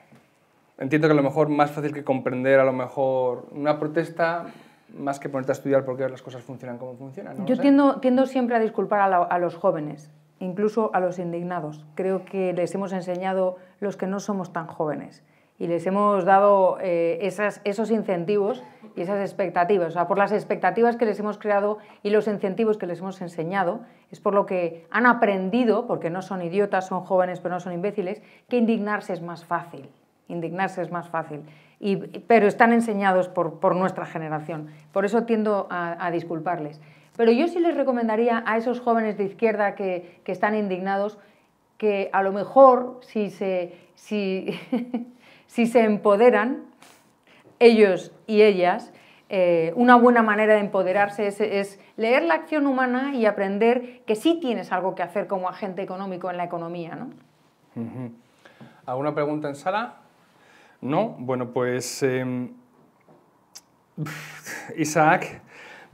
Entiendo que a lo mejor más fácil que comprender, a lo mejor, una protesta, más que ponerte a estudiar por qué las cosas funcionan como funcionan, ¿no? Yo tiendo siempre a disculpar a los jóvenes, incluso a los indignados. Creo que les hemos enseñado, los que no somos tan jóvenes, y les hemos dado esos incentivos y esas expectativas. O sea, por las expectativas que les hemos creado y los incentivos que les hemos enseñado, es por lo que han aprendido, porque no son idiotas, son jóvenes, pero no son imbéciles, que indignarse es más fácil. Indignarse es más fácil. Pero están enseñados por nuestra generación. Por eso tiendo a disculparles. Pero yo sí les recomendaría a esos jóvenes de izquierda que están indignados, que a lo mejor si se empoderan, ellos y ellas, una buena manera de empoderarse es leer La Acción Humana y aprender que sí tienes algo que hacer como agente económico en la economía, ¿no? ¿Alguna pregunta en sala? No. Bueno, pues Isaac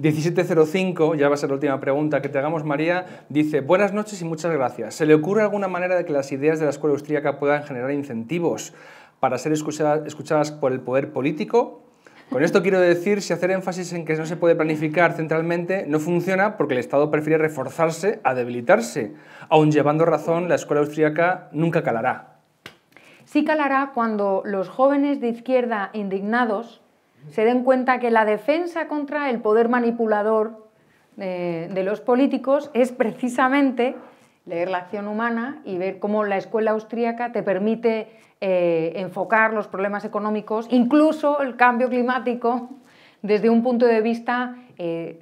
1705, ya va a ser la última pregunta que te hagamos, María, dice: buenas noches y muchas gracias. ¿Se le ocurre alguna manera de que las ideas de la escuela austríaca puedan generar incentivos para ser escuchadas por el poder político? Con esto quiero decir si hacer énfasis en que no se puede planificar centralmente no funciona porque el Estado prefiere reforzarse a debilitarse. Aun llevando razón, la escuela austríaca nunca calará. Sí calará cuando los jóvenes de izquierda indignados se den cuenta que la defensa contra el poder manipulador de los políticos es precisamente leer la Acción Humana y ver cómo la escuela austríaca te permite enfocar los problemas económicos, incluso el cambio climático, desde un punto de vista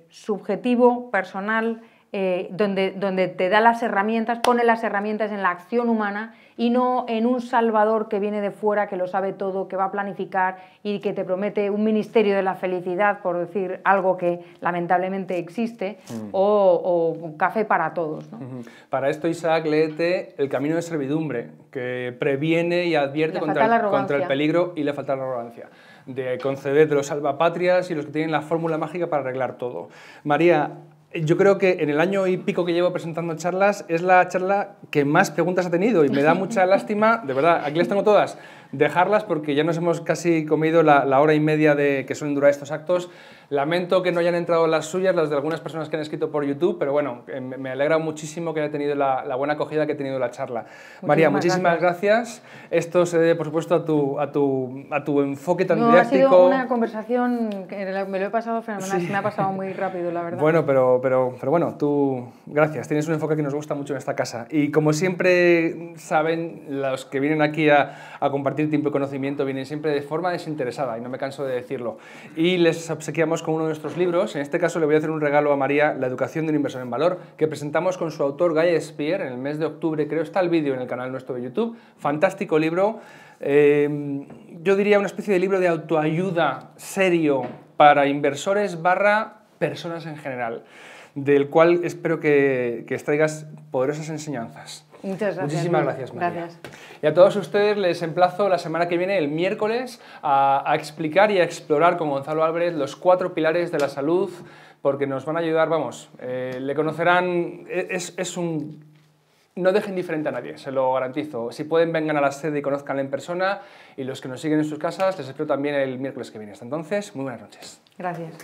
subjetivo, personal, donde te da las herramientas, pone las herramientas en la acción humana y no en un salvador que viene de fuera, que lo sabe todo, que va a planificar y que te promete un ministerio de la felicidad, por decir algo que lamentablemente existe, o un café para todos, ¿no? Para esto, Isaac, léete El camino de servidumbre, que previene y advierte contra el peligro y la falta de arrogancia, de conceder de los salvapatrias y los que tienen la fórmula mágica para arreglar todo. María, yo creo que en el año y pico que llevo presentando charlas es la charla que más preguntas ha tenido y me da mucha lástima, de verdad, aquí las tengo todas, dejarlas porque ya nos hemos casi comido la hora y media de que suelen durar estos actos. Lamento que no hayan entrado las suyas, las de algunas personas que han escrito por YouTube, pero bueno, me alegra muchísimo que haya tenido la buena acogida que ha tenido la charla. María, muchísimas gracias. Esto se debe, por supuesto, a tu enfoque tan didáctico. Ha sido una conversación que me lo he pasado fenomenal, sí. Me ha pasado muy rápido, la verdad. Bueno, pero bueno, tú, gracias, tienes un enfoque que nos gusta mucho en esta casa. Y como siempre saben, los que vienen aquí a compartir tiempo y conocimiento vienen siempre de forma desinteresada, y no me canso de decirlo. Y les obsequiamos con uno de nuestros libros. En este caso le voy a hacer un regalo a María, La educación de una inversión en valor, que presentamos con su autor Guy Spier en el mes de octubre, creo. Está el vídeo en el canal nuestro de YouTube. Fantástico libro. Yo diría una especie de libro de autoayuda serio para inversores / personas en general, del cual espero que extraigas poderosas enseñanzas. Muchas gracias. Muchísimas gracias, María. Gracias. Y a todos ustedes les emplazo la semana que viene, el miércoles, a explicar y a explorar con Gonzalo Álvarez los 4 pilares de la salud, porque nos van a ayudar, vamos, le conocerán, no dejen indiferente a nadie, se lo garantizo. Si pueden, vengan a la sede y conózcanla en persona, y los que nos siguen en sus casas, les espero también el miércoles que viene. Hasta entonces, muy buenas noches. Gracias.